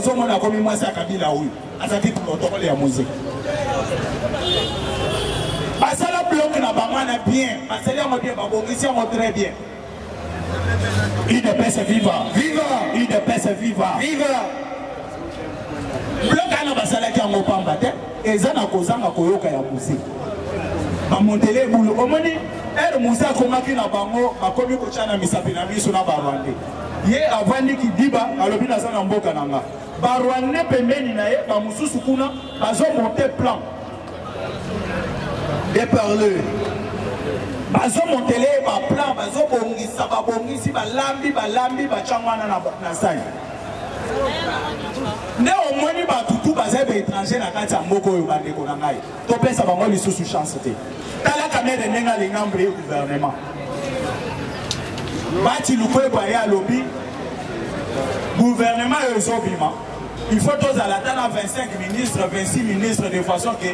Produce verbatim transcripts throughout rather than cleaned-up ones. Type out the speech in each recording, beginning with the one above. Ozomona comme moi ça Kabila oui. Azaki protocole ya musique. Basala bloc na bamana bien, basala mo bien babongisi mo très bien. Il dépêche viva, viva, il dépêche viva, viva. Bloc ana basala ki ngo pamba te, ezana kozanga koyoka ya musique. Ba montele boule omoni elle musa komaki na bango bakomi kochana misapina miso na barwande. Ye avandi ki diba alobina sana mboka nanga. Barwane pembeni na ye ba mususu kuna bazo monter plan. Et parler. Bazo montele ba plan bazo bongisa ba bongisi ba lambi ba lambi ba changwana na na sai. Ne omoni ba tutu bazai ba étranger na kati ya moko yo bande ko nanga. To pesa ba ngoli susu chance te. Tala kamere nenga le ngambre gouvernement. Bati loupe par ya lobby gouvernement européen il faut tous à la tana vingt-cinq ministres vingt-six ministres de façon que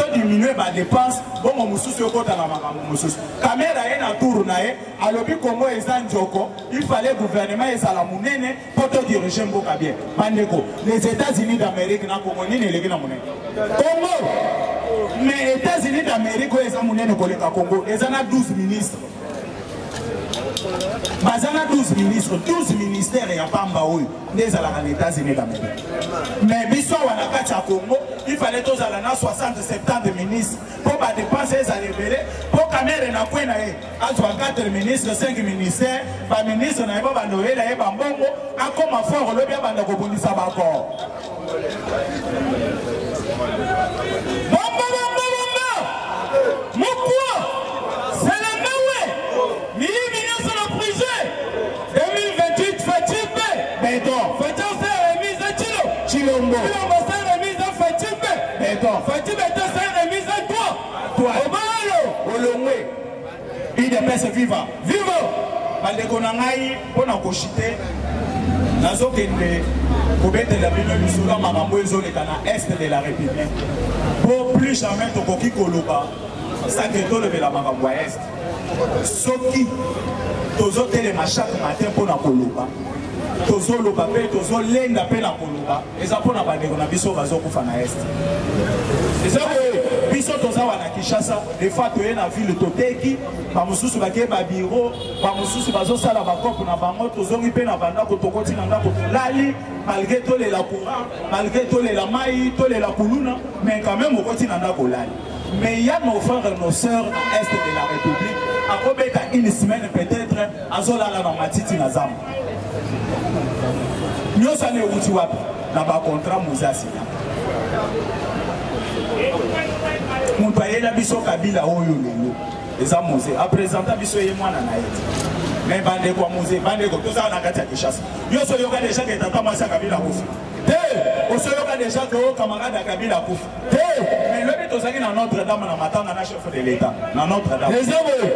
tout diminuer ma dépense bon mon mususu yoko tana mon mususu caméra est na tour na e à lobby Congo ezanjoko il fallait gouvernement ezala munene pour tout diriger mboka bien bandeko les États-Unis d'Amérique na Congo nini leki na munene Congo mais États-Unis d'Amérique ezala munene koleka Congo ezana douze ministres Bazana douze ministres, douze ministères et à Pambaou, les États-Unis d'Amérique. Mais Bissot Wanakacha Congo, il fallait tous à la soixante-sept ministres pour pas dépenser les libérer, pour Kamere Nakwenae, à soixante-quatre ministres, cinq ministères, par ministre Naïba Bandoé, Naïba Mbongo, à comme à fort le bien Bandakoboni Sabakor. Tshilombo, c'est remise à Fatibé. Béton, Fatibé, c'est remise à toi. Toi, Obalo, Olongwe. Il dépêche vivant. Vivant. Baldekonangaï, on a cochité. Nazokende, Kobé de la Bible, Missoula, Mamamouezo, les Kana, Est de la République. Pour plus jamais Tokoki Koloba, ça te donne la Mamamou Est. Soki, Tozote les machins matin pour la Koloba. Tozo loba pe tozo lenda pe na koloba ezapona bandeko na biso bazo kufa na est ezako biso toza wana Kinshasa de fato ye na ville toteki ba mususu bake ba biro ba mususu bazo sala ba kopo na bango tozo ngi pe na banda ko tokoti na ndako lali malgré tout les la courant malgré tout les la maï tout les la kuluna mais quand même okoti na ndako lali mais il y a nos frères et nos sœurs à est de la République à kobeta une semaine peut-être azola la matiti na zam nous sommes outi wapi na ba contrat muzasi mon paye la biso Kabila oyo lelo eza mose a présenter biso ye mwana na yete mais bande ko mose bande ko toza na kati ya Kinshasa yo so yo ka deja ke tata masa Kabila kufa te o so yo ka deja ko kamarada Kabila kufa te mais le bito zaki na Notre-Dame na matanga na chef de l'État na Notre-Dame les hommes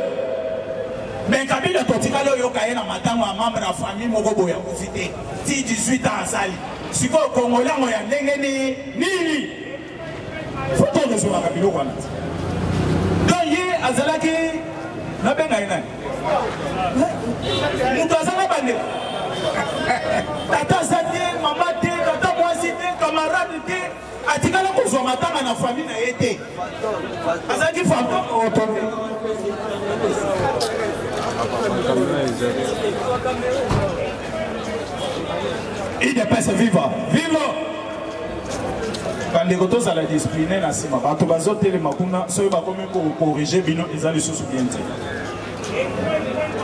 mais Kabila totika lo yo ka ye na matanga wa membre ya famille moko boya kufite ti dix-huit ans sali si ko Congolais ngo ya ndenge ni nini foto de sura Kabila wana doye azalaki na benga ina mutazana bande tata sadie mama te tata mwasi te camarade te atikala kozwa matanga na famille na yete azaki fantôme otombe il dépasse vivant, vivant. Quand les gotos à la discipline, la cima, quand on a les macuna, ceux pour corriger, bino, ils allaient se souvenir.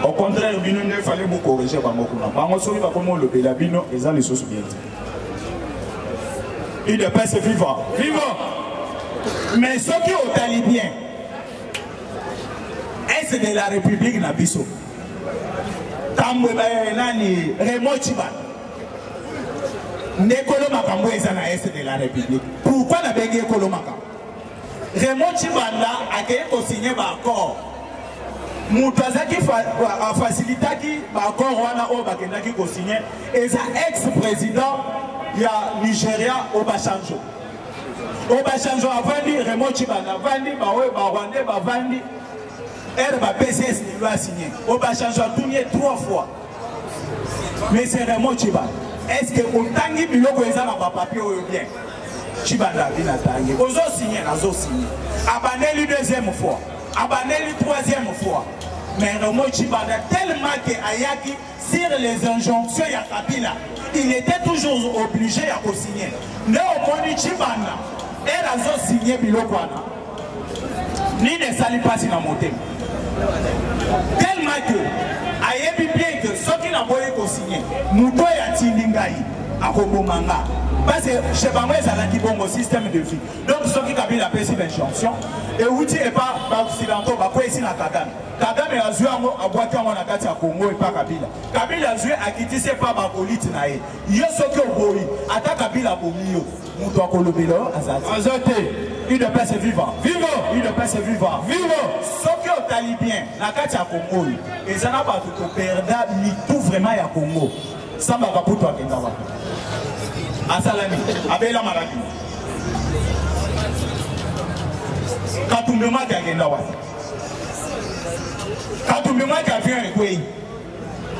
Au contraire, bino, il fallait vous corriger, bamokuna. Bamo, ceux qui le bela bino, ils allaient se souvenir. Il dépasse vivant, vivant. Mais ceux qui ont talibien, est de la République Nabiso. Tamwe Bayanani, Raymond Tshibanda. Nekolo Makambo est à l'est de la République. Pourquoi la Bégué Kolo Makambo? Raymond Tshibanda a signé un accord. Moutazaki a facilité un accord qui a signé. Et sa ex-président, il y a Nigeria, Obasanjo. Obasanjo a vendu, Raymond Tshibanda a vendu, Baoé, Barwande, Bavandi. Elle va P C S lui a signé. Obasanjo a tourné trois fois. Mais c'est Raymond Tshibanda. est-ce que vous avez des papiers bien? Tshibanda Binatangé. Vous avez signé, vous avez signé. Abandonnez-le deuxième fois. Abandonnez-le troisième fois. Mais Raymond Tshibanda, tellement qu'Ayaki, sur les injonctions de Kabila, il était toujours obligé de signer. Mais au moins, Tshibanda, elle a signé Bilokwana. Ni ne salit pas si la montée. Tellement que, Ayebi bien que ceux qui n'ont pas signé, Mouto et Atingaï, à Kobomanga. Parce que chez Bamwe, ça a dit bon au système de vie. Donc, ceux qui ont la paix, c'est l'injonction. Et vous dites, pas Occidentaux, bah quoi ici la Kagame. Kagame a joué à Boaké, on a gâté à Congo et pas Kabila. Kabila a joué à Kiti, c'est pas Baboli Tinaé. Yo soki oboli, ata Kabila bomio. Mouto à Kolobelo, Azati. Azati, il ne passe vivant. Vivant, il ne passe vivant. Vivant, soki au Talibien, la gâté à Congo. Et ça n'a pas tout perdu, ni tout vraiment à Congo. Ça m'a pas pour toi, Kendawa. Asalami, Abela Maraki. Katumbema qui a Gendawa. Katumbema qui a vu un Koué.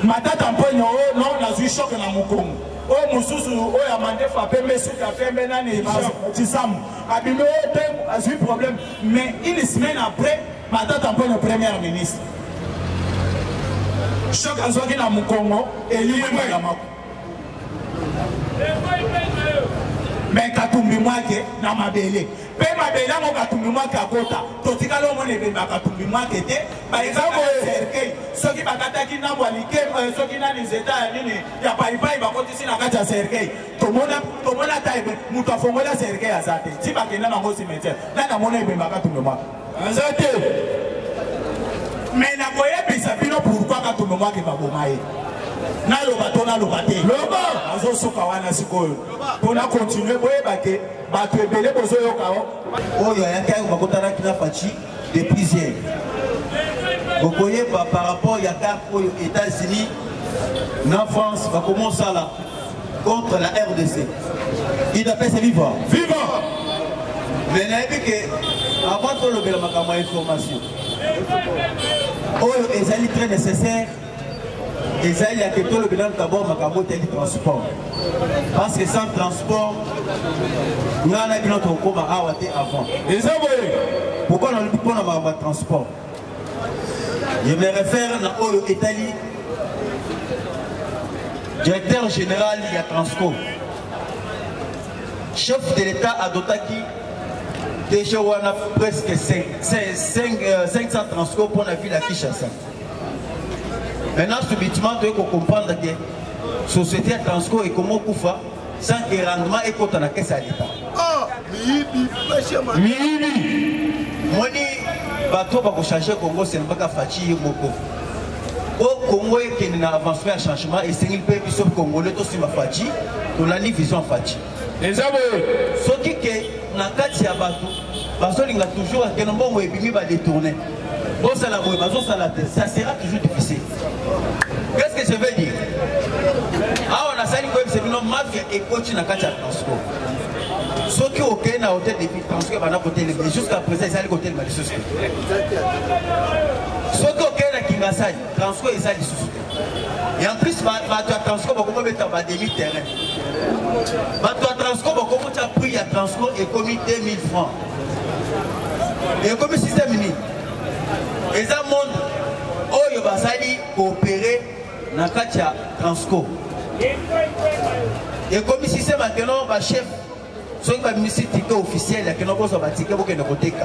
Matata Mpoigno, non, la Zui Choc na Moukoum. Oh, Moussous, oh, Yamande Fapé, Messou, Café, Ménane, Tissam. Abimé, a eu problème. Mais une semaine après, Matata Mpoigno, Premier ministre. Choc à Zouaki na Moukoum, et lui, mais Katumbi Mwake n'a ma belle. Pe ma belle, mon Katumbi Mwake à Kota. Totika l'homme n'est pas Katumbi Mwake. Par exemple, ceux qui m'attaquent n'a pas liqué, ceux qui n'ont les États, il n'y a pas eu pas, il va continuer à faire Sergei. Tout le monde a taille, nous t'avons la Sergei à Zate. Si ma gueule n'a pas aussi métier, là, la monnaie n'est pas Katumbi Mwake. Zate. Mais n'a pas eu ça, pourquoi Katumbi Mwake va vous mailler? Na lobatona lobaté. Loba, azo sokawana sikolo. Pona continuer boye baké, bato ebele bozo yokao. Oyo yaka bakotana kina fachi de plusieurs. Bokoye ba par rapport ya carte aux États-Unis, na France va commencer là contre la R D C. Il appelle c'est vivant. Vivant. Mais n'a dit que avant de lobela makama information. Oyo ezali très nécessaire. Et ça, il y a que tout le bilan d'abord, il y a du transport. Parce que sans transport, il y a notre recours à Awate avant. Pourquoi on ne dit pas qu'on a transport? Je me réfère à l'Italie, directeur général de Transco. Chef de l'État à Dotaki, déjà on a presque cinq cents Transco pour la ville à Kinshasa. Maintenant, subitement, il faut comprendre que la société Transco est comme Koufa, sans que le rendement est contre la caisse à l'État. Ah, mais moi, bateau va changer le Congo, c'est pas facile. Au Congo, il y a un avancement, un changement, et c'est une paix qui sauve le Congo, le tout sur Fati, on a une vision Fati. Les amis, ce qui est dans le cas de bateau, parce qu'il y a toujours un moment où il va détourner. Ça sera toujours difficile. Qu'est-ce que je veux dire? Ah, on a ça, c'est que mafia et coach n'a qu'à Transco. Ceux qui ont été dans l'hôtel depuis Transco, on a voté les jusqu'à présent, ils allaient voter les malicieux. Ceux qui ont été dans Kinshasa, Transco, ils allaient sous. Et en plus, Transco, on va mettre à demi-terrain. Transco, on va pris à Transco et commis deux mille francs. Et comme système unique. Les amondes, ils ont été coopérés dans le Transco. Et comme si c'est maintenant, le chef, soit le ministre officiel, il y a un ticket pour qu'il y ait un ticket.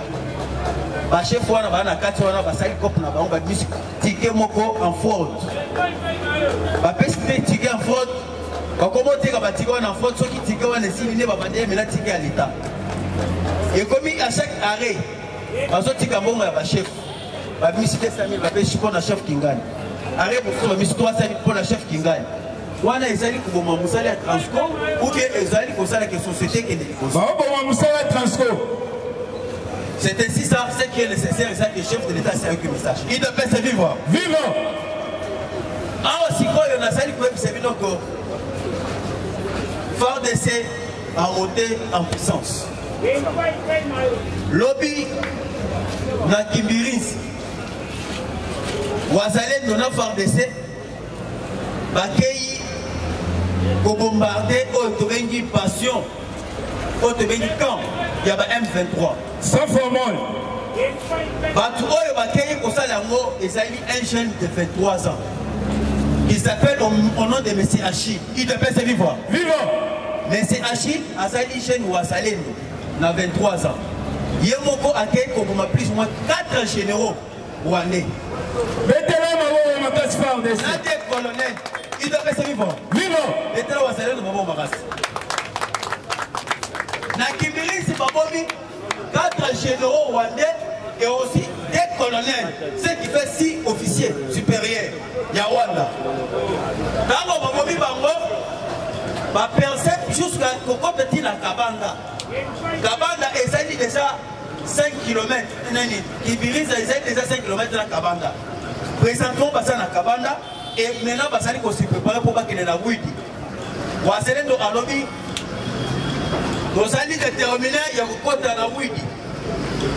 Le chef, il y a un ticket, il y a un ticket en fraude. Il y a un ticket en fraude. Il y a un ticket en fraude. Ceux qui ticket en fraude, il y a un ticket à l'État. Et comme à chaque arrêt, il y a un ticket en fraude, il y a un chef. La ministre cinq mille, la pêche pour la chef qui gagne. Arrête pour la ministre trois mille pour la chef qui gagne. On a les alliés pour Mamoussal et Transco, ou bien les alliés pour ça, la société qui est négociée. C'est ainsi ça, ce qui est nécessaire, c'est que le chef de l'État s'est occupé de ça. Il devait se vivre. Vivant. Alors, si quoi, il y en a ça, il peut se vivre encore. Fort d'essai à monter en puissance. Lobby, na Kimbiris. Wazalé, nous avons fait des essais. Bakei, pour bombarder au Tobengi Passion, au Tobengi Camp, il y a M vingt-trois. Ça formule. Un jeune de vingt-trois ans. Il s'appelle au nom de M. Hachi. Il devait se vivre. Vivant. M. Hachi a un jeune Ouassalem, il a vingt-trois ans. Il y a plus ou moins quatre généraux Oualé. Colonel, il devait se vivre. Vivant. Et là, Ouassalem ne va pas embarrasser. Nakimiri, c'est pas bon. quatre généraux rwandais et aussi des colonels, ce qui fait six officiers supérieurs. Il y a Rwanda. Dans le Bango, personne jusqu'à Kokopeti la Kabanda. Kabanda est déjà cinq kilomètres. Kibiri est déjà cinq kilomètres de la Kabanda. Présentons passer à la Kabanda et maintenant on se prépare pour qu'il y ait la Widi. On va se rendre à l'objet. Nous allons déterminer, il y a un compte à la Ouidi.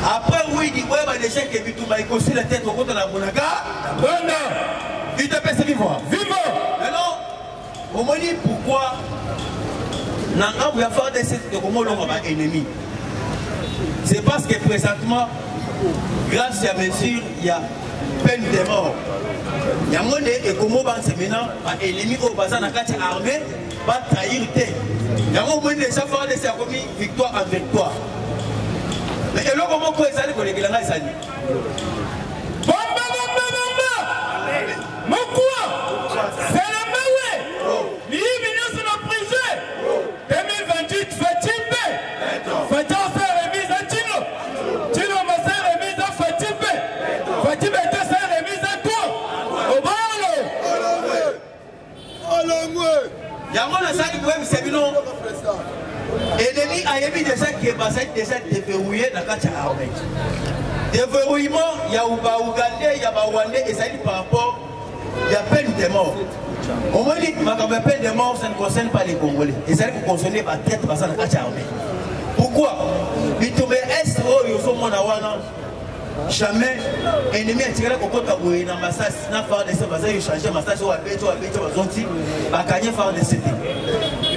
Après Ouidi, on va déjà que tu vas construire la tête au compte à la Monaga. Il te passe vivant. Vivant. Alors, on me dit pourquoi Nanga va faire des sites de comment l'on va ennemi. C'est parce que présentement, grâce à mesure, il y a peine de mort. Il y a monde et comment va se maintenant ennemi au bassin dans la armée va trahir terre. Il y a un moment des gens qui ont fait victoire en victoire. Mais le moment où ils allaient pour les Gilana, ils allaient. Bomba, bomba, bomba! Mon quoi? C'est la maoué! L'I B N S est en prison! deux mille vingt-huit, Fatibé! Fatibé s'est remise à Tino! Tino m'a s'est remise à Fatibé! Fatibé s'est remise à toi! Au bal! Au langoué! Il y a un moment où l'ennemi a émis déjà qui est déjà déverrouillé dans la armée. Déverrouillement, il y a Ougandais, il y a Rwandais, et ça dit par rapport, il y a peine de mort. On me dit que la peine de mort, ça ne concerne pas les Congolais. Et ça dit que vous concernez la tête dans la armée. Pourquoi? Jamais l'ennemi a tiré la cocotte à Boué dans ma salle, n'a pas de savoir, il changeait ma salle, il a pété, il a pété, il a gagné par des C D.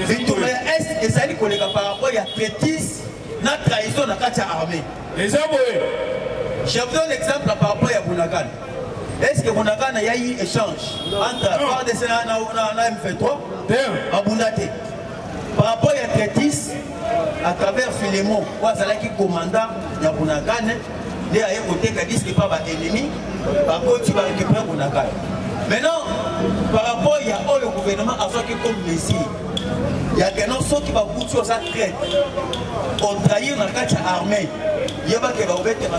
Victoria Est, et ça dit qu'on est par rapport, il y a bêtise, la trahison dans la armée. Les gens, je vous donne l'exemple par rapport à Bounagan. Est-ce que Bounagan a eu échange entre la part de Sénat et M vingt-trois à Bounate? Par rapport à bêtise, à travers Philémon, où il y a un commandant de Bounagan. Il y a un côté qui n'est pas ennemi, par contre tu vas récupérer mon accord. Maintenant, par rapport à le gouvernement, à ce qui est comme Messie, il y a des gens qui vont vous tuer sa traite. On trahit dans la armée. Il y a des gens qui vont vous tuer dans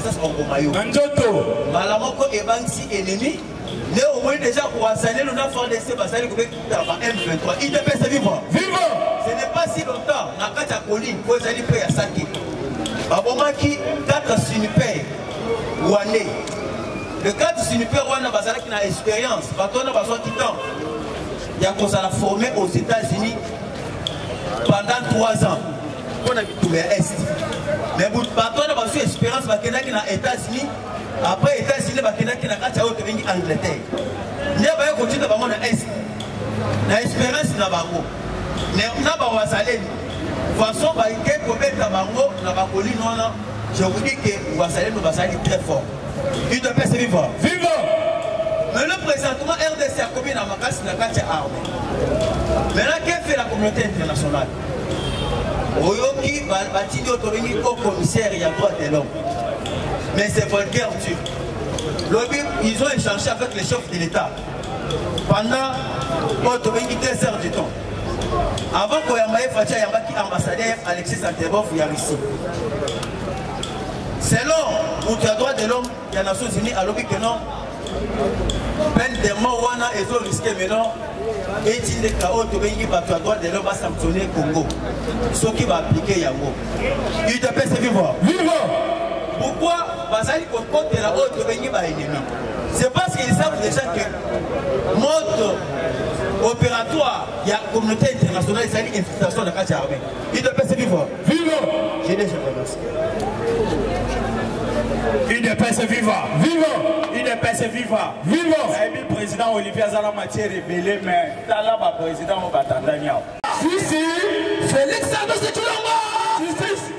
la armée. Malamoko est un ennemi, mais au moins déjà pour assailler le nord de ces batailles, M vingt-trois. Il devait se vivre. Vivant! Ce n'est pas si longtemps, dans la colline, vous allez près à Saki. Abomaki quatre sunipers rwandais. Le quatre sunipers rwandais qui a expérience, il y a qu'on s'est formé aux États-Unis pendant trois ans. On a vu tout l'Est. Mais pour a expérience aux États-Unis, après États-Unis, il y a quatre autres venus en Angleterre. Il y a un côté de l'Est. L'expérience n'a pas eu. De toute façon, je vous dis que Ouassalem nous va salir très fort. Il doit passer vivant. Vivant! Mais le présentement, R D C a commis dans ma casse dans la arme. Maintenant, qu'est-ce que fait la communauté internationale? Oyoki va bâtir l'autorité au commissaire et à droit de l'homme. Mais c'est volontaire, tu. Ils ont échangé avec les chefs de l'État pendant l'autorité deux heures du temps. Avant qu'on ait fait un ambassadeur, ambassadeur Alexis Santerboff, il y a ici. Selon le droit de l'homme, il y a des Nations Unies à l'objet que non, peine de mort, ils ont risqué maintenant, et il y a des cas où le droit de l'homme va sanctionner le Congo. Ce qui va appliquer Yango. Il te fait se vivre. Vivre! Pourquoi? Parce qu'il compte la haute venue par ennemi. C'est parce qu'ils savent déjà que mode opératoire, il y a la communauté internationale, il y a une infiltration de la carte armée. Il doit passer vivant. Vivant. J'ai déjà commencé. Il doit pèse vivant. Vivant. Il est pèse vivant. Vivant. Le président Olivier Zalamatié rébellé, mais t'as là le président Mbata. Si, si. Félix Zalamatié Tshilombo. Si, si.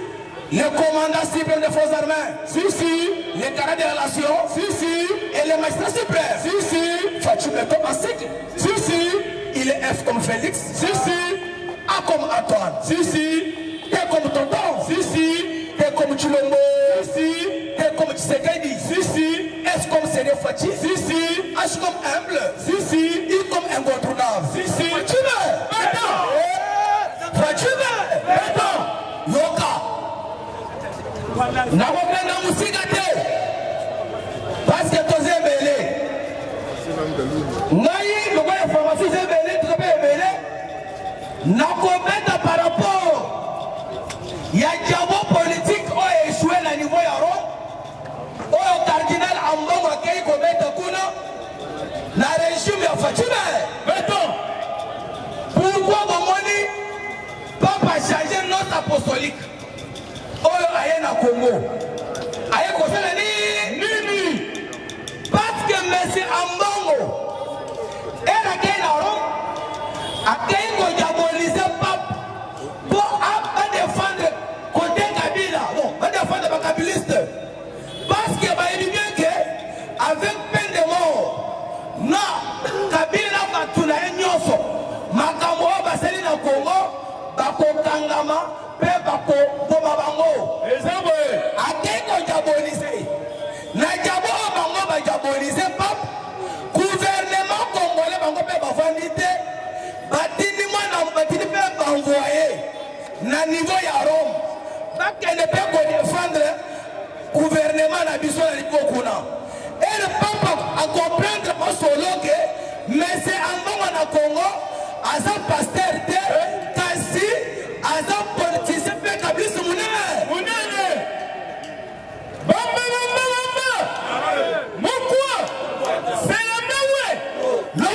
Le commandant suprême des forces armées. Si, si. Les garants des relations. Si, si. Et les magistrats suprêmes. Si, si. Fatoume comme Asik. Si, si. Il est F comme Félix. Si, si. A comme Antoine. Si, si. T comme Tonton. Si, si. T comme Tshilombo. Si, si. T comme Tshisekedi. Si, si. S comme Séré Fati. Si, si. H comme Humble. Si, si. I comme Incontournable. Si, si. Fatoume. Maintenant. Fatoume. Maintenant. Parce que tu es belé. Par rapport, il y a un politique qui a échoué à niveau de Rome, au cardinal Ambongo qui a commis de Kuna, la régime est fatiguée. Mettons, pourquoi mon papa a changé notre apostolique? Congo. Parce que M. Ambongo est à Kenaro, diaboliser Pape pour défendre côté Kabila, bon, à défendre les Kabilistes. Parce que bah, il dit bien que avec peine de mort, non, Kabila va tout la ignorance. Makambo va s'élever dans le Congo, va Kangama. Niveau à Rome, parce qu'elle ne peut pas défendre le gouvernement de la mission de l'Ipokuna. Et le pape a comprendre mon solo que M. Ambongo au Congo, à sa pasteur, Kassi, à sa politicien, fait qu'à plus de mon air. Mon air. Bon, bon, bon, bon, bon, mon quoi? C'est la main, ouais.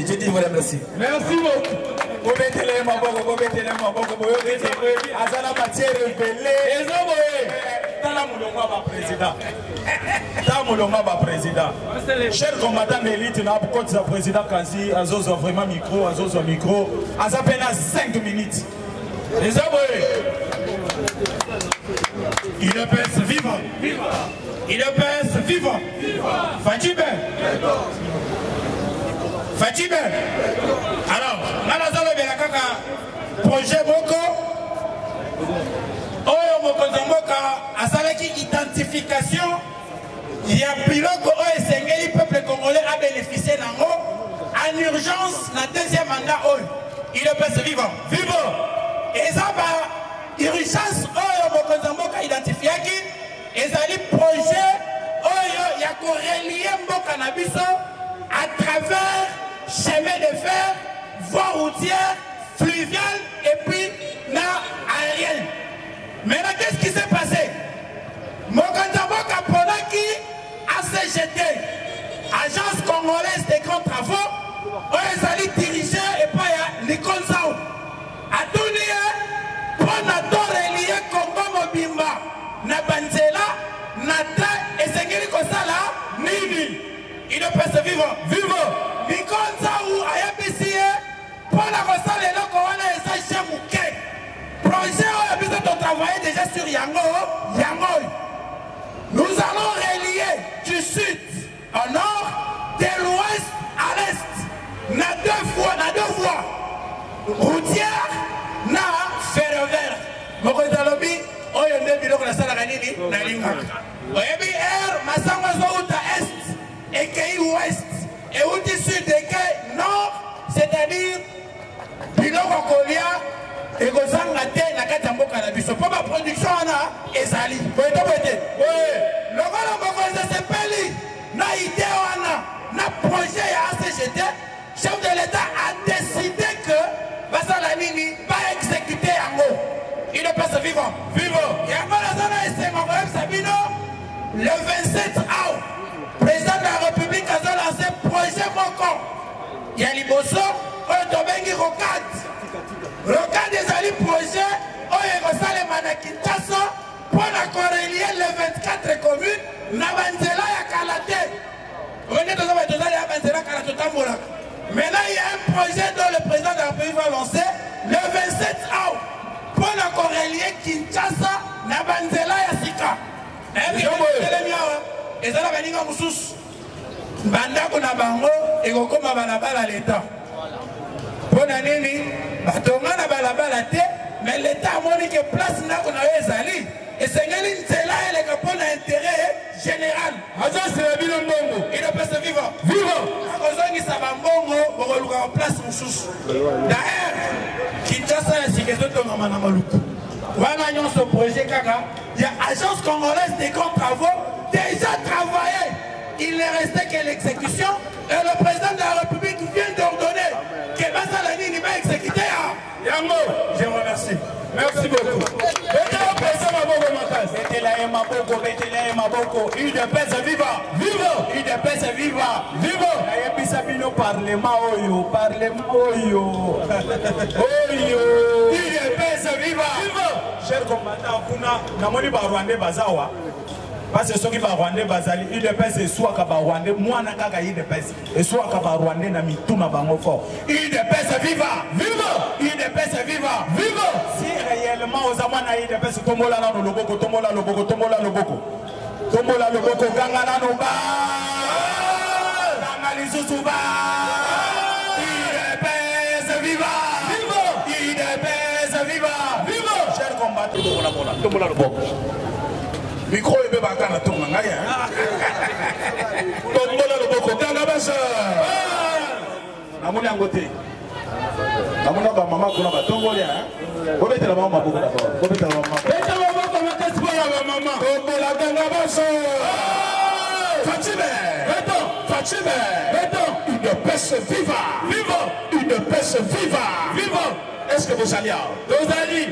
Je dis voilà, merci. Merci beaucoup. Cher combattant élite, n'a pas président Kazi, Azozo vraiment micro, Azozo micro, à peine cinq minutes. Les il le pèse vivant. Il le pèse vivant. Fatibé. Fatibé. Alors, nous avons un projet Boko. Nous avons une identification. Il y a un pilote qui le peuple congolais a bénéficié d'un mot. En urgence, la deuxième mandat, il le pèse vivant. Vivant. Et ça va. Urgence, nous avons identifié. Et ça a un projet. Il y a un relié cannabis à travers. Chemin de fer, voie routière, fluviale et puis aérienne. Maintenant, qu'est-ce qui s'est passé? Mokandaboka Ponaki a se jeté. Agence congolaise des grands travaux, on est allé diriger et pas à Nikon Zao. A tout lieu, Ponator est lié Congo Mobimba. Nabanzela, Nata et Sengeli Kosala, Nini. Il ne peut se vivre. Vivre! Mikonza ou Ayabisiye, pour la ressale et l'ocorona et sa chèmouke. Projet où il y a besoin de travailler déjà sur Yango, Yango. Nous allons relier du sud au nord, de l'ouest à l'est. On a deux voies, on a deux voies. Routière, on a ferroviaire. Moko Zalobi, on y a des bilans de la salle à Ranini. est est ouest et sud et nord, c'est-à-dire et que ça n'a pas la production et ça lit. Oui, le le projet à A C G T, chef de l'État a décidé que Bassalamini va exécuter Ango. Il ne passe vivant. Vivant. Et avant la zone le vingt-sept août, le président de la République a lancé un projet Mokon. Il y a l'Iboso, un domaine qui recadre. Le cas des alliés projets, on est resté Manakintasso pour la corrélier les vingt-quatre communes, la Vandela et Kalate. On est dans la Vandela et Kalate. Maintenant, il y a un projet dont le président de la République va lancer le vingt-sept août pour la corrélier Kinshasa, la Vandela et Sika. Et puis, il y a un peu de choses. Il y a un peu de choses. Il y a un peu de choses. Pour la mais l'État a montré que place n'a qu'on a eu et c'est que l'État a un intérêt général. Il ne peut se vivre. Vivre. En place en sous. D'ailleurs, Kinshasa ainsi que d'autres ont un maluku. Voilà ce projet Kaka. Il y a l'agence congolaise des grands travaux déjà travaillé. Il ne restait que l'exécution et le président de la République vient d'ordonner que Bassalamini va exécuter à Yango. Je vous remercie. Merci beaucoup. Une de paix est vivant. Vivant. Une de paix est vivant. Vivant. Et puis ça vient au Parlement. Oyo. Parlement. Oyo. Oyo. Une de paix est vivant. Vivant. Cher combattant, Kuna, Namoni Barwande Bazawa. Parce que ceux qui vont rwandais, ils dépensent et soit qu'ils vont rwandais, moi n'ai ils dépensent et soit qu'ils vont rwandais, n'a mis tout ma banque fort. Ils dépensent viva, viva, ils dépensent viva, viva. Si réellement aux amants ils dépensent tombola no loboko, tombola loboko, tombola loboko, tombola loboko, gangana no ba, gangalisu suba. Ils dépensent viva, viva, ils dépensent viva, viva. Cher combattant, tombola tombola, tombola loboko. Micro et bébé à la tombe, hein? Tombe le boko, t'as la basse! Amouna Ngoté. Amouna Bamama, qu'on a tombé, hein? Vous mettez la maman pour la maman. Vous mettez la maman pour la maman. Tombe la basse! Fatime! Béton! Fatime! Béton! Une peste viva! Vivant! Une peste viva! Vivant! Est-ce que vous allez à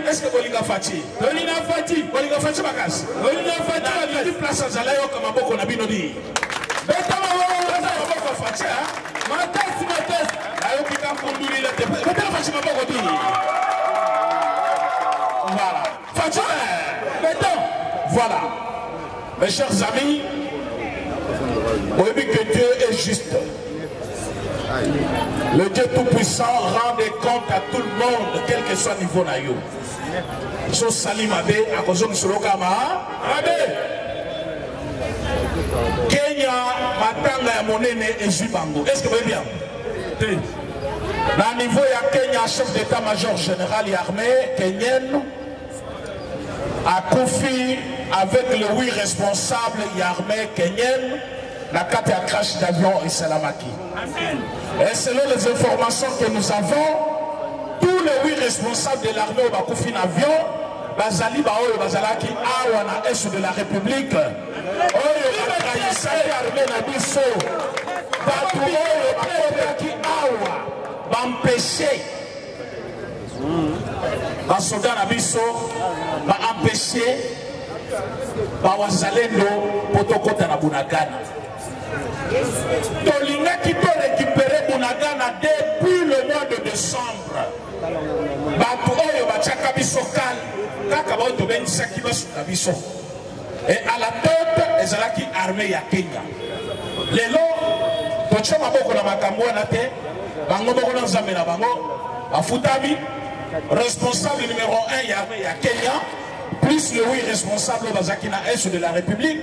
est-ce que vous allez à Fati vous allez à Fati vous allez à Fati vous allez à Fati vous place à Jalayo comme Aboko Nabinodi. Mais quand vous allez à Fati, ma tête, ma tête, à l'hôpital Kondouli, la tête, vous allez à Fati Maboko. Voilà. Fati, maintenant, voilà. Mes chers amis, vous avez que Dieu est juste. Le Dieu Tout-Puissant rend des comptes à tout le monde, quel que soit le niveau naïo. So salim abe, à cause de Solokama, abe. Kenya, matanga monene et Zibango. Est-ce que vous voyez bien? Dans le niveau de Kenya, chef d'état-major général et armée kenyenne, a confié avec le oui responsable et armée kenyenne, la carte à crash d'avion et Salamaki. Et selon les informations que nous avons, tous les huit responsables de l'armée au Bakoufi Navion, Bazali Baoy et Bazalaki, Awana, est de la République, empêcher, les soldats Nabiso, empêcher, Bawazalendo, Potokota Nabunagana. Tolina qui peut récupérer Bunagana depuis le mois de décembre. Bato oyo bachaka biso kal, kaka bato benisa ki basuka biso. Et à la tête, ezalaki armée ya Kenya. Lelo tocho maboko na makambo na te, bango boko na nzambe na bango, afutami responsable numéro un ya armée ya Kenya, plus le oui responsable bazaki na est de la République.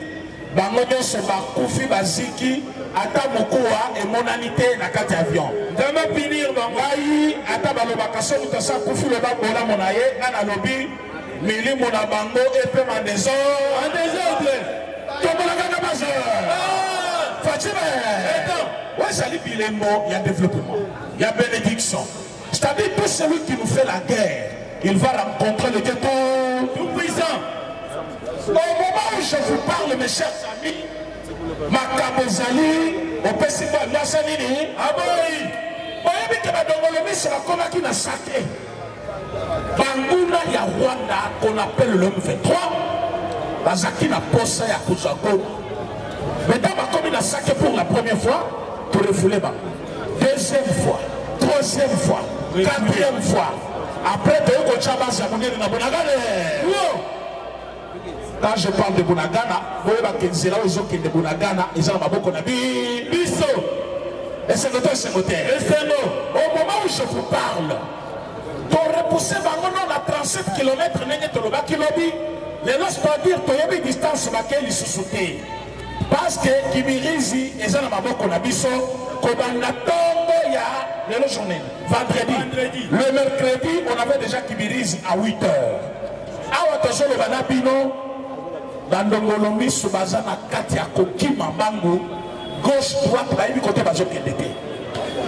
Bangodo se bakoufi baziki atamukua et monanité na kati avion. Demain finir bangai atabalo bakaso mutasa koufi le bakola monaye ana lobi Mili Monabango et peu à des ordres. À des ordres. Tobolaka Kamasa. Fatima. Ouais, ça dit qu'il est mort, il y a développement. Il y a bénédiction. C'est-à-dire que celui qui nous fait la guerre, il va rencontrer le Dieu tout-puissant. Au moment où je vous parle, mes chers amis, ma cabozali, on peut s'y voir, la salini, ah oui, vous voyez que la dongolomie, c'est la coma qui n'a saqué. Banguna ya Rwanda, qu'on appelle le M vingt-trois, Bazaki n'a pas ça à Kouzako. Maintenant, ma commune a saqué pour la première fois, pour le fouler, deuxième fois, troisième fois, quatrième fois. Après, tu as eu Kochaba, ça m'a dit, na Bonagale. Quand je parle de Bunagana, vous voyez que c'est là où ils ont de Bunagana, ils ont beaucoup de biso. Et c'est le temps, c'est le temps. Au moment où je vous parle, pour repousser Bangonon à trente-sept kilomètres, les lois peuvent dire qu'il y a une distance à laquelle ils se soutiennent. Parce que Kibirizi, ils ont beaucoup de biso, qu'on attend il y a le journée. Vendredi. Le mercredi, on avait déjà Kibirizi à huit heures. Ah, attention, le Banabino. Bandongolomi Subazana Katia Koki Mambango, gauche droite, là il y a côté Bazokendete.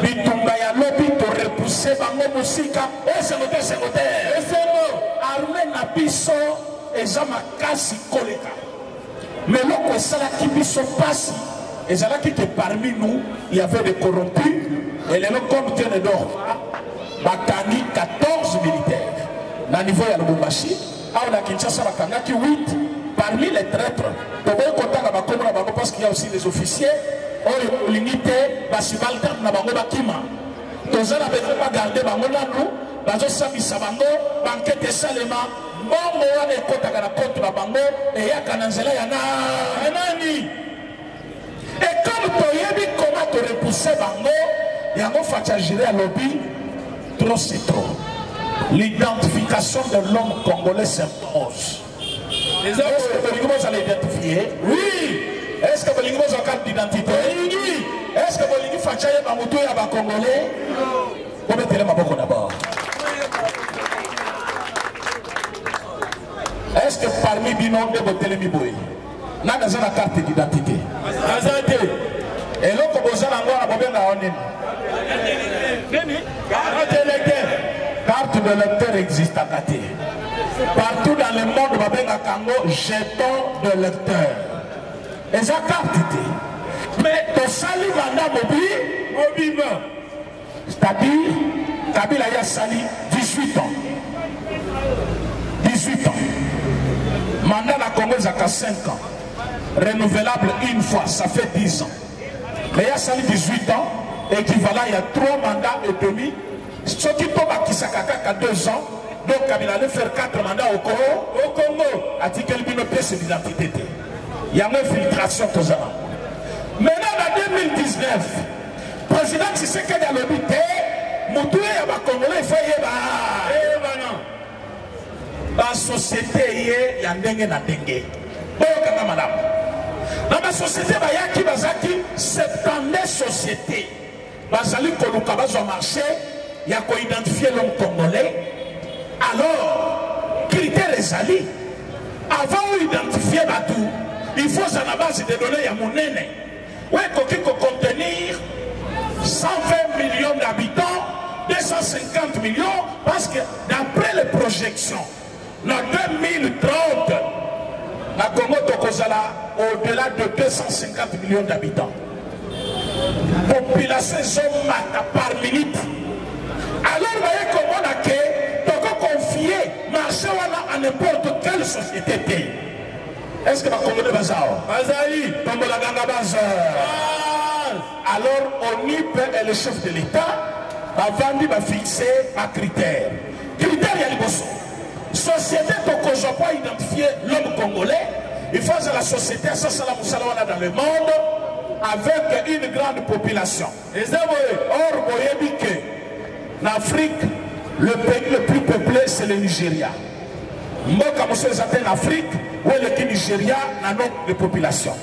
Bitungaya lobby pour repousser Bango Moussika, et c'est le c'est le et c'est le Armé Nabiso, et Zama Kasi Koleka. Mais l'autre Salaki Biso passe, et Zalaki que parmi nous, il y avait des corrompus, et les locaux comme Dieu ne dort pas, Bakani quatorze militaires. Dans le niveau de Lubumbashi, on a Kinshasa Bakangaki huit. Parmi les traîtres, parce qu'il y a aussi des officiers, on l'unité, on ne garder les et comme tu comment te repousser Bango, il y a un à lobby, trop c'est trop. L'identification de l'homme congolais s'impose. Est-ce que Bolingo vous allez identifier? Oui. Est-ce que Bolingo vous avez une carte d'identité? Oui. Est-ce que Bolingo Fachaye Mamoutou et Abba Congolais? Non. Vous mettez les maboko d'abord. Est-ce que parmi Binon de Botelemi Boy? N'a pas besoin de la carte d'identité. Et l'autre, vous avez encore un problème à l'année. Carte d'électeur. Carte d'électeur existe à Katé. Partout dans le monde, Babenga Kango, jeton de lecteur. Et ça capte. Mais ton sali mandat mobile, c'est-à-dire, Kabila ya sali dix-huit ans. dix-huit ans. Mandat la Congo, ça a cinq ans. Renouvelable une fois, ça fait dix ans. Mais il y a sali dix-huit ans, équivalent, il y a trois mandats et demi. Ce qui tombe à Kisakaka, deux ans. Donc Kabila allait faire quatre mandats au Congo, au Congo, a dit qu'elle vit nos pièces d'identité. Il y a une infiltration tous les ans. Maintenant, en deux mille dix-neuf, le président Tshisekedi a le but, Moutoué et les Congolais, il faut y aller. La société est en dengue, en dengue. Bon, madame. Dans la société, il y a qui soixante-dix sociétés. Il y a un marché, il y a qu'on identifie l'homme congolais. Alors, critères les alliés, avant d'identifier Batou, il faut à la base de données à mon aîné. Oui, qu'on peut contenir cent vingt millions d'habitants, deux cent cinquante millions, parce que d'après les projections, dans deux mille trente, la Congo Tokozala au-delà de deux cent cinquante millions d'habitants. Population zombata par minute. Alors, vous voyez comment on a créé. Marché à n'importe quelle société. Est-ce que ma commune Bazao Bazaï, Pambola Ganga Bazar. Alors, O N I P est le chef de l'État, va vendre, va fixer un critère. Critère, il y a les bossons. Société, pour que je puisse identifier l'homme congolais, il faut que la société, ça, ça, ça, dans le monde, avec une grande population. Les Amorés, or, Boyébike, en Afrique, le pays le plus peuplé, c'est le Nigeria. Moi, quand je suis en Afrique, où est le Nigeria, dans notre population.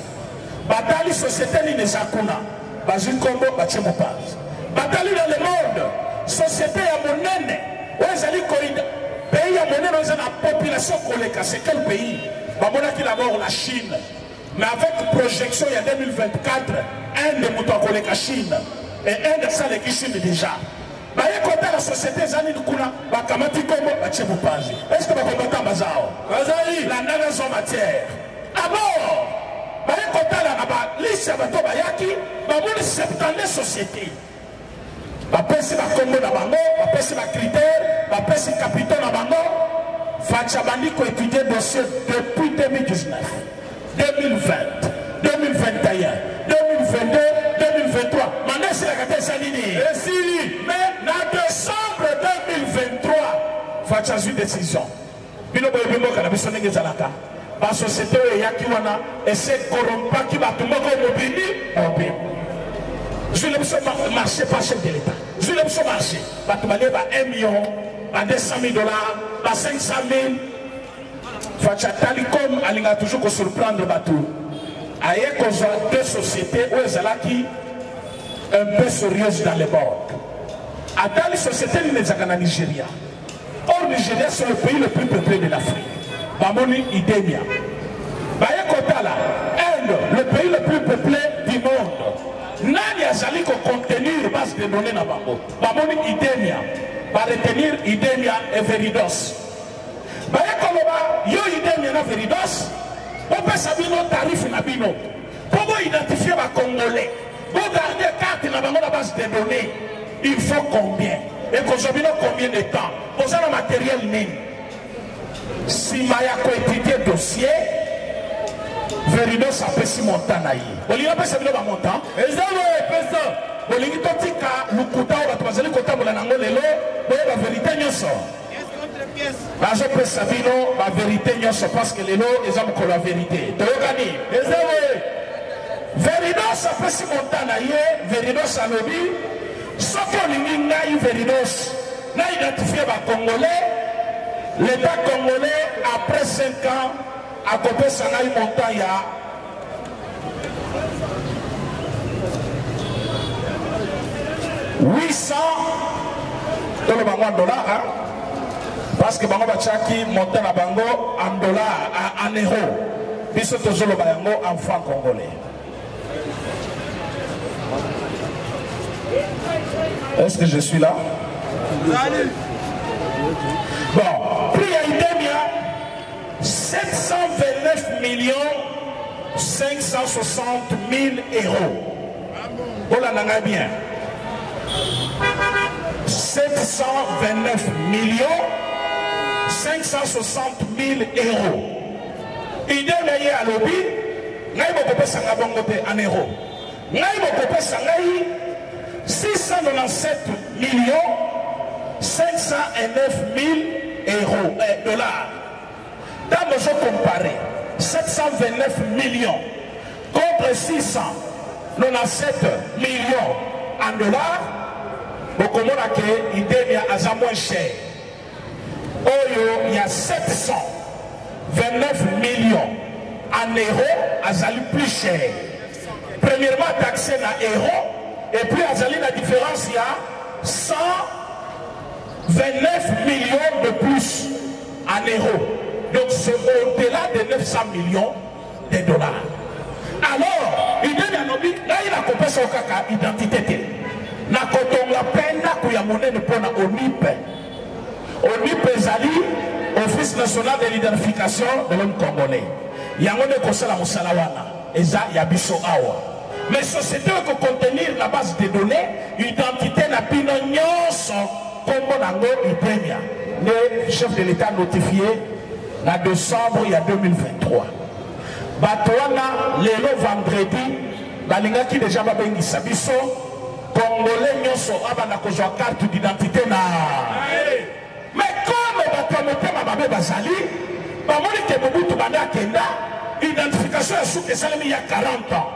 Batali société ni les Akuna, Bazin Congo, Bachemopaz. Batali dans le monde, société à Monene, où est-ce que le pays à Monene, la population colléca, c'est quel pays? Babona qui d'abord la Chine. Mais avec projection, il y a deux mille vingt-quatre, un des moutons colléca Chine. Et un des salles qui Chine déjà. Bah, écoutez, la société Zanine Kouna, bah, Kamati Kombo, bah, Tchiboupaji. Est-ce que bah, Kombotan Bazao? Bazali, la nana en matière. Alors, bah, écoutez, la bah, lisse, bah, Tobayaki, bah, mouni septante société. Bah, pèse la Congo d'Abango, bah, pèse la critère, bah, pèse le capitaine d'Abango. Fachabani qui étudie le dossier depuis deux mille dix-neuf, deux mille vingt, deux mille vingt et un, deux mille vingt-deux, deux mille vingt-trois. Maintenant, c'est la carte Salini. Mais en décembre deux mille vingt-trois, Fachazu une décision. Bino Boyobimbo, Kanabisone Ngezalaka. La société Yakiwana, et c'est corrompa qui va tout le monde mobili. Je ne sais pas marché par chef de l'État. Je ne sais pas marché. Je ne sais pas un million. À deux cent mille dollars, à cinq cent mille. Fachatali comme Alinga toujours qu'on surprendre Batou. Aïe qu'on a deux sociétés où ils allaient qui un peu sérieuses dans les bords. À dans les sociétés ils ne sont qu'en Nigeria. Or Nigeria c'est le pays le plus peuplé de l'Afrique. Bamoni Idemia. Baye Kotala, Inde, le pays le plus peuplé du monde. Nani azali ko contenir base de données na Bambo. Bamoni Idemia. Va retenir Idemia et Veridos. Bah, il y a Idemia et Veridos. On peut savoir nos tarifs. Pour identifier les Congolais, pour garder les cartes dans la base de données, il faut combien? Et consommer combien de temps? Pour ça, le matériel même. Si Maya coétudié le dossier, Veridos a payé montant. On lui a payé le montant. Et ça, on parce que les lots, ils ont la vérité. Veridos a passé mon temps à Veridos a lobby. Ce qu'on a Veridos, n'a identifié les Congolais. L'État congolais, après cinq ans, a coupé son montagne. huit cents dollars, hein? Parce que Bango Bachaki monte la Bango en dollars, en euros. Puis c'est toujours le Bango en franc congolais. Est-ce que je suis là? Salut. Bon, prix à Idemia, sept cent vingt-neuf millions cinq cent soixante mille euros. Oh là, là, bien. sept cent vingt-neuf millions cinq cent soixante mille euros. Il est à l'objet, il y a un en euros. Il y a six cent quatre-vingt-dix-sept millions cinq cent neuf mille euros, eh, dollars. Dans le jeu comparé, sept cent vingt-neuf millions contre six cent quatre-vingt-dix-sept millions en dollars. Donc on a que Idemia a moins cher. Il y a sept cent vingt-neuf millions en euros, azali plus cher. Premièrement, taxé en euros, et puis azali la différence, il y a cent vingt-neuf millions de plus en euros. Donc c'est au-delà de neuf cents millions de dollars. Alors, Idemia nous dit, là il a compris son caca, identité. Na kotonga penda kuya monene pona onipe. Onipe zali Office national de l'identification de l'homme congolais. Yangone kosala musalawana eza yabiso awa. Mais société ko contenir la base de données, identité na pino nyonso kombo nango Idemia. Le chef de l'État notifié na décembre il y a deux mille vingt-trois. Batwana lelo vendredi balinga ki déjà babengi sabiso Congolais nyonso abana kozwa carte d'identité na. Mais comme bato motema babe bazali, bamoni ke bobutu banda kenda, identification ya souke salemi ya quarante ans.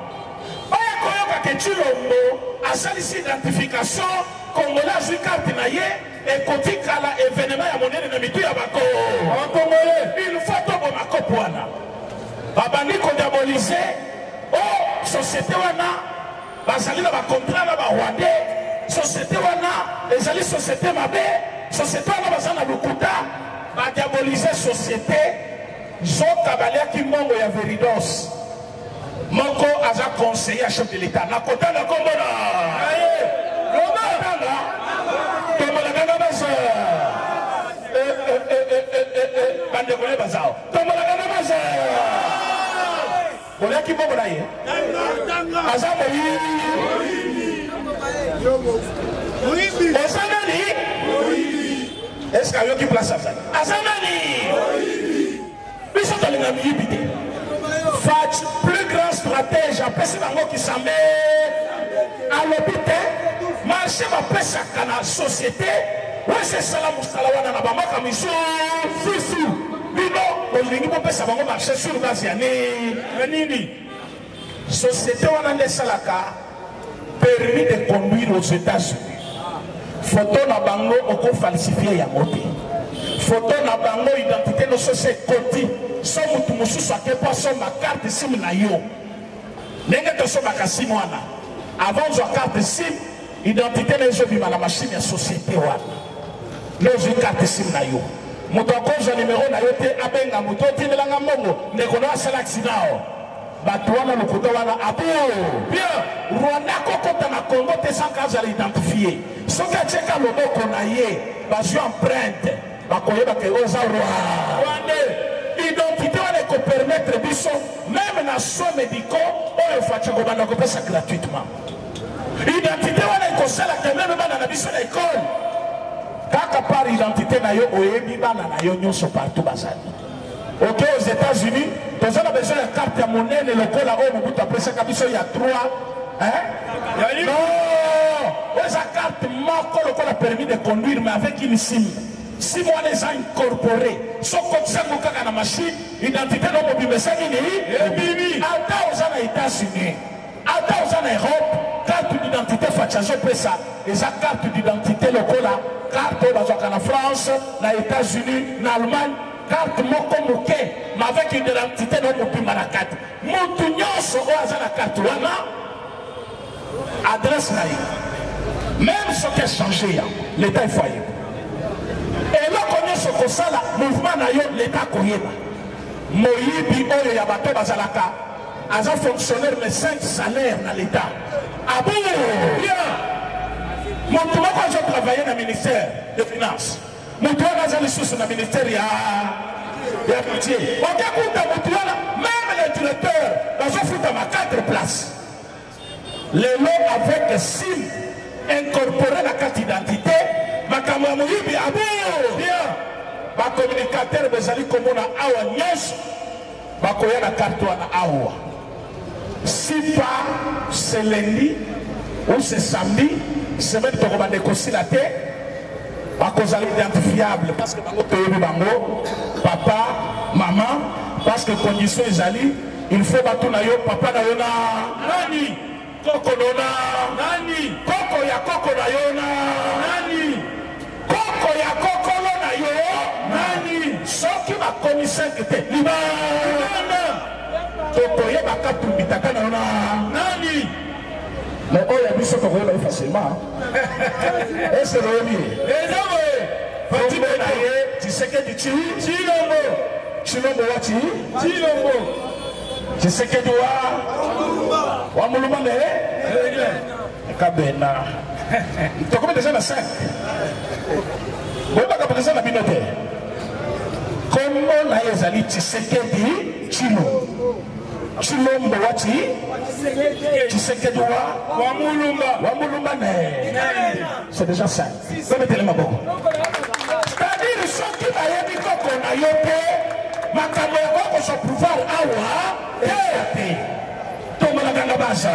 Oya koyoka ke Tshilombo asalisi identification Congolais azwi carte na ye et kotikala événement ya monene na mitu ya bako. En Congolais, il faut toboma kopwana. Babani ko diaboliser oh société wana Basali na ba contrat na ba wande société wana ezali société mabe société wana bazana lokuta ba diaboliser société Jean Kabila qui membre ya Veridos. Moko aza conseiller à chef de l'État. Na kota na est-ce qu'il y a qui place à ça? Mais ça, tu as l'ambiguïté. Faites plus grand stratège, après c'est la mort qui s'en met à l'hôpital, marchez après ça dans la société, où c'est ça la moustalawa dans la bama comme ils sont, fou, mais non, on ne peut pas savoir marcher sur le gaz, société on a des salaka, permis de conduire aux États-Unis. Photo na bango oko falsifier ya moti. Photo na bango identité no sose koti. So mutu mususu akepa so ma carte SIM na yo. Nenge to so bakasi mwana. Avant zo carte SIM, identité na zo bima na machine ya société wana. Lozo carte SIM na yo. Mutu akoza numéro na yo te abenga mutu timelanga mbongo ndeko na sala accident. Batouana le côté wana abo bien Rwanda kokota na Congo te sans cas à l'identifier soka cheka loboko na ye bazu empreinte bakoyeba ke oza Rwanda identité wana ko permettre biso même na soins médicaux oyo facha ko bana ko pesa gratuitement identité wana ko sala ke même bana na biso na école kaka par identité na yo oyebi bana na yo nyoso partout bazali. Ok, aux États-Unis, tu as besoin de carte à monnaie, le col à homme, tu as besoin de carte à trois. Hein? Non! Esa carte, le col a permis de conduire, mais avec une SIM. Si moi les ai incorporés, sauf que ça me cache dans la machine, l'identité de l'homme, tu me sais qu'il est là. Attends aux États-Unis, attends aux Europe, carte d'identité, Fachazo Pessa, et sa carte d'identité, le col à carte, en France, aux États-Unis, en Allemagne. Carte mokomoke, mais avec une identité non mopima la carte. Montunyos oaza la carte wana adresse naïe. Même ce qui est changé, l'État est foyer. Et là qu'on est ce qu'on sent là, mouvement naïe, l'État koyeba. Moyibi oyo yabato bazalaka. Aza fonctionnaire les cinq salaires dans l'État. Abou bien. Montunyos quand je travaillais dans le ministère des Finances. Nous devons aller sous le ministère de la Moutier. Même les directeurs, nous avons foutu à quatre places. Les lots avec SIM incorporé la carte d'identité, ma camamouille, bien, bien, ma communicateur, mes amis, comme on a awa nyos, ma koya la carte à awa. Si pas, c'est lundi ou c'est samedi, c'est même pour qu'on négocie la terre. Parce que vous allez identifiable, parce que vous payez bango, papa, maman, parce que condition est allée, il faut battre nayo, papa nayo na nani, koko na nani, koko ya koko nayo na nani, koko ya koko nayo nani, sauf que ma commissaire était libre, koko ya baka tumbitaka na nani. Mais oh, il y a vu ce qu'on voit facilement. Et c'est le premier. Et non, mais quand tu me dis, tu sais que tu tues, Tshilombo. Tshilombo, tu tues, Tshilombo. Tu sais que tu as. Ou à mon moment, mais. Et Kabena. Tu as combien de gens à cinq? Vous n'avez pas qu'à présenter la minotaire. Comment les alliés, tu sais que tu tues, Tshilombo. Tshilombo wati Tshisekedi wa wa mulumba wa mulumba ne c'est déjà ça ça mettez les mains bon c'est-à-dire ceux qui baillent du coco na yote makambo yako so pouvoir awa et tombe la ganga basa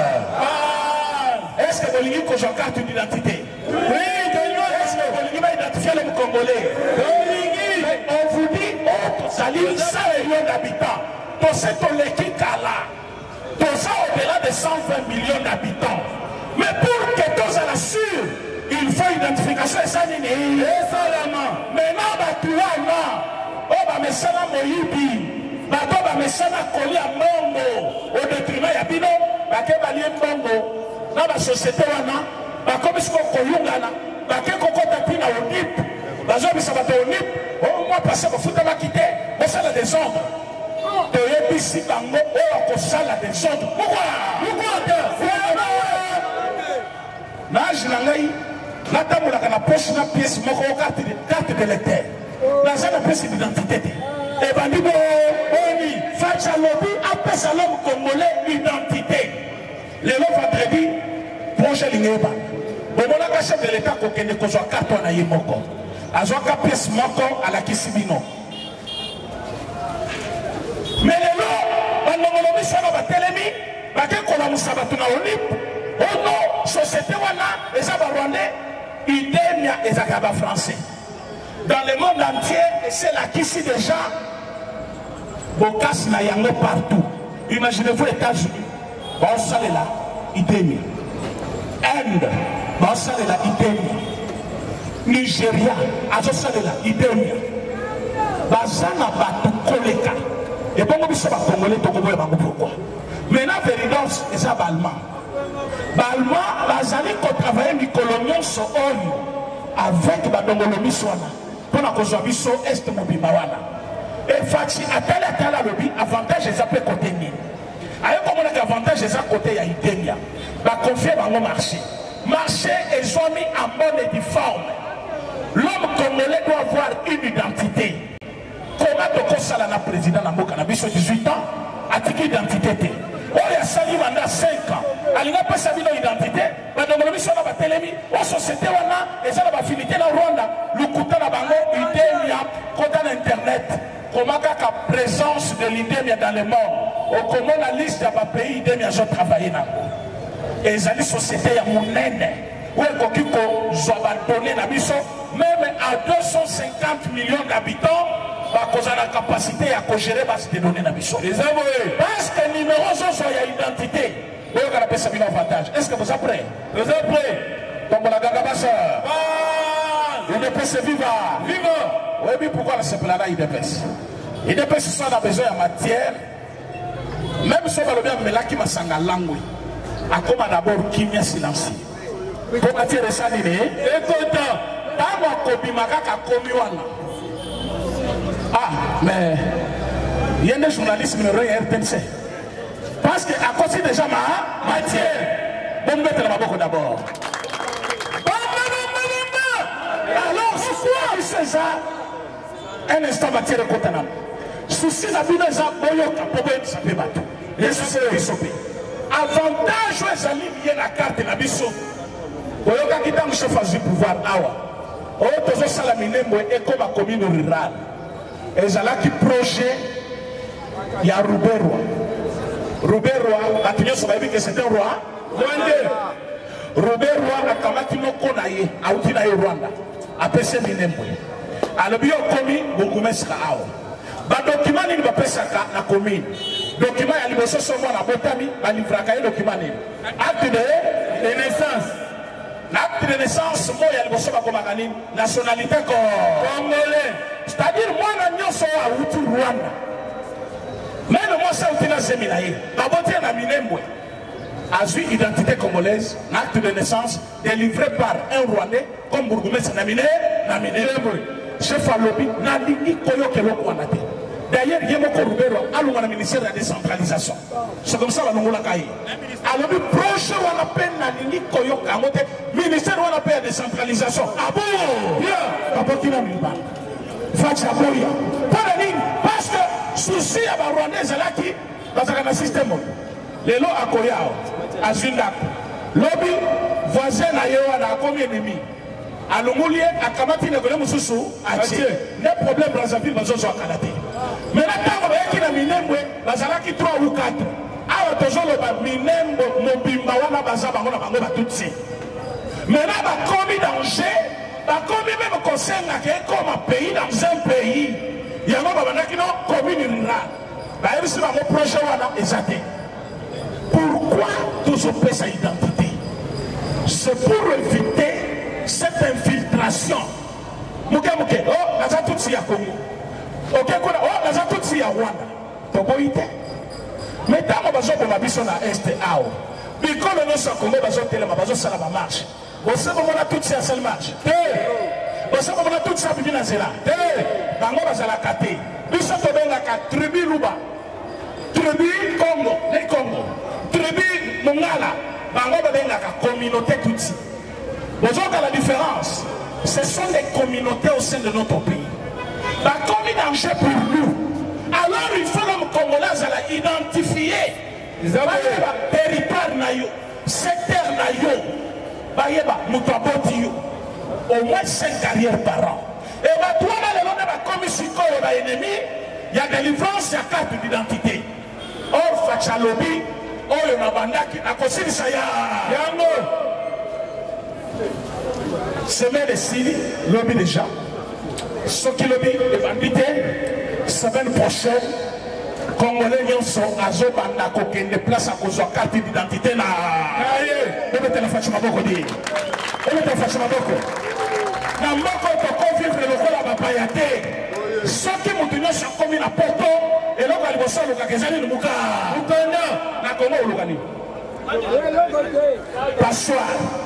est-ce que bolingi ko son carte d'identité oui est-ce que bolingi va identifier le congolais bolingi on vous dit autre saline ça les lieux d'habitants. Pour cet Olekikala, pour ça au-delà de cent vingt millions d'habitants. Mais pour que tous à la sûre, il faut identification et ça n'est pas. Mais non, bah, tu as là. Oh, bah, mais ça n'a pas eu. Bah, toi, bah, mais ça n'a collé à Mongo. Au détriment, il y a Bino. Bah, que bah, lié Mongo. Dans la société, on a. Bah, comme est-ce qu'on collé là. Bah, que qu'on compte à Pina au N I P. Bah, je vais me savoir au N I P. Oh, moi, parce que vous avez quitté, vous avez des ordres. Vous avez des ordres. Vous avez des ordres. Pourquoi? Pourquoi? Azoka pièce moko à la Kisibino. Mais les lots, on a mis ça dans la télémi, parce qu'on a mis ça dans la Olympe. Oh non, société wana, les Rwandais, Idemia et Zakaba français. Dans le monde entier, c'est la Kisi déjà. Bokas na yango partout. Imaginez-vous les États-Unis. Bon, ça est là, Idemia. Inde, bon, ça est là, Idemia. Nigeria, Azosalela, Idemia, Bazana Batu Koleka, et bon, on se va congolais, on va voir pourquoi. Maintenant, Veridos, et ça, Balma. Balma, Bazali, qu'on travaille, Nicolonion, son homme, avec Badongolomi, Swana, pour la Kosovi, son Est Mobimawana. Et Faxi, à tel et tel lobby, avantage, ils appellent côté Ni. Alors, comment on a avantage, ils appellent côté Idemia. Bah, confier dans nos marchés. Marché et soins mis en bonne et difforme. L'homme congolais doit avoir une identité. Comment de Kosala la président Nambo Cannabis, dix-huit ans, a dit identité. Oh, il y a Sali Wanda cinq ans. Il n'a pas sa vie d'identité. Madame Romi, ça va télémi. Oh, société Wana, et ça va finir la Rwanda. Le couteau la bango, Idemia, côté Internet. Comment la présence de l'Idemia dans le monde. Au comment la liste d'un pays, Idemia, je travaille dans le et les sociétés à mon aide, où est-ce abandonné la mission, même à deux cent cinquante millions d'habitants, parce qu'on a la capacité à gérer les données la mission. Les avoués, parce que les numéros sont à l'identité, où est-ce qu'on appelle ça un avantage? Est-ce que vous êtes prêts? Vous êtes prêts? Comme la Gagabassa, on ne peut se vivre. Vivre! Oui, mais pourquoi le plan-là il dépêche? Il dépêche ça, on a besoin de matière, même si on a besoin de la qui m'a sang à l'angle. A comment d'abord qui vient silencieux. Comment tu es sali? Écoute, t'as mon macaque à Komiwana. Ah, mais il y a des journalistes numéro R T N C. Parce que à cause déjà ma matière, on mettre la bouche d'abord. Alors, c'est quoi ça? Un instant matière de Kotanam. Souci la bine des aboyoka pour bien ça peut battre. Les soucis de l'isopé. Avantage aux amis liés la carte de la biso. Pour les gens qui ont choisi le pouvoir, ils ont choisi la commune rurale. Ils ont qui projet, il y a Roubaix-Roi. Roubaix-Roi, la Tunisie, on a vu que c'était un roi. Roubaix-Roi, la Kamaki no Konaye, à Outina et Rwanda. Après, c'est Minembo. Alors, ils ont commis, beaucoup de gens. Les documents, ils ont fait la commune. Document à l'immobilier sur moi la botami, à l'imfracaille document. Acte de naissance. L'acte de naissance, moi à l'immobilier sur ma nationalité congolais. C'est-à-dire moi l'agneau sur la route Rwanda. Même moi ça outil la séminaire. La beauté la minembo. Azui identité congolaise, l'acte de naissance délivré par un Rwandais comme bourgmestre naminé, naminé. Chef à lobby, nalini koyo kelo kwanate. D'ailleurs, il y a beaucoup de ministère de la décentralisation. C'est comme ça que nous avons fait. Alors, le prochain, on appelle le ministère de la décentralisation. Ah bon? Bien. Parce que souci à la Rwandaise, qui dans un système. Les lots à Koya, à Zundak. Lobby, voisin à Yoana, comme ennemi. À l'Ongoulier, à Kamati, à Golemoussou, à Dieu. Les problèmes dans la ville, dans la Canadie. Mais la table qui n'a minembe, Bazalaki trois ou quatre. Alors toujours le minembe, mon bimbawana bazaba, on a mangé tout ça. Mais là, on a commis danger, on a commis même conseil comme un pays dans un pays. Il y a un moment qui n'a commis une rurale. Bah, il y a un projet où on a ézaté. Pourquoi toujours fait sa identité? C'est pour éviter cette infiltration. Mouké, mouké, oh, on a tout ça à Congo. Ok, quoi, oh, les autres si à Rwanda, pourquoi ils étaient? Mais tant que besoin de ma mission à est à O, puis quand le nom s'en commet, besoin de télé, besoin ça la marche. Vous savez comment on a toutes ces marches. Vous savez comment on a toutes ces bibi nazela. bango bazala kate biso tobengaka tribu luba tribu Congo les Congo tribu Mongala bango babengaka communauté Tutsi. Aujourd'hui la différence, ce sont des communautés au sein de notre pays. La commune en jeu pour nous. Alors il faut l'homme congolais à l'identifier. Ils ont le territoire naïo, secteur naïo, bayeba mutapotio. Au moins cinq carrières par an. Et bah toi là le nom de la commission et bah ennemi, il y a délivrance, il y a carte d'identité. Or Fachalobi, or le Nabandaki, la Kosi de Saya. Semer de Syrie, lobby déjà. Ce qui lobby les bandits, semaine prochaine, Congolais ils sont à Zobanda, coquin de place à cause de la carte d'identité là. On mettait la Fachma Boko dit. On mettait la Fachma Boko. Dans mon compte, on vivre le rôle à Babayate. Ce qui m'ont donné sur la commune à Porto, et l'on va le bosser au Kakazani de Mouka. Moukana, la Congo au Lugani. Passoir,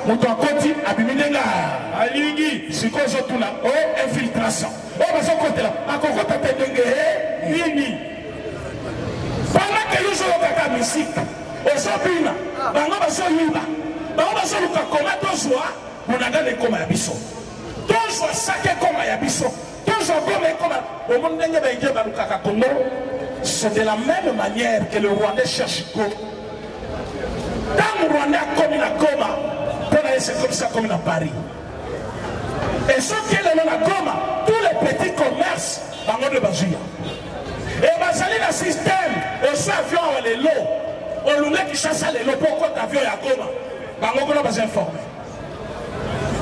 mon temps continue à Biminenga, à Lingi, si qu'on se tourne là, oh, infiltration. Oh, mais son côté là, à quoi on t'appelle de guerre, Lini. Pendant que nous sommes à la musique, on s'en pina, dans nos bassins libres, dans nos bassins libres, comme à deux jours, on a gagné comme à la bisson. Deux jours, saqué comme à la bisson. Deux jours, comme à la bisson. Au monde, il y a des gens qui ont Congo. C'est de la même manière que le Rwandais cherche Congo. Dans le Rwanda comme la Goma, c'est comme ça comme à Paris. Et ce qui est dans la Goma, tous les petits commerces, dans le Bazuya. Et Bazali, le système, et ce avion, les lots, on le met qui chasse les lots, pourquoi l'avion est à Goma? Bango n'a pas informé.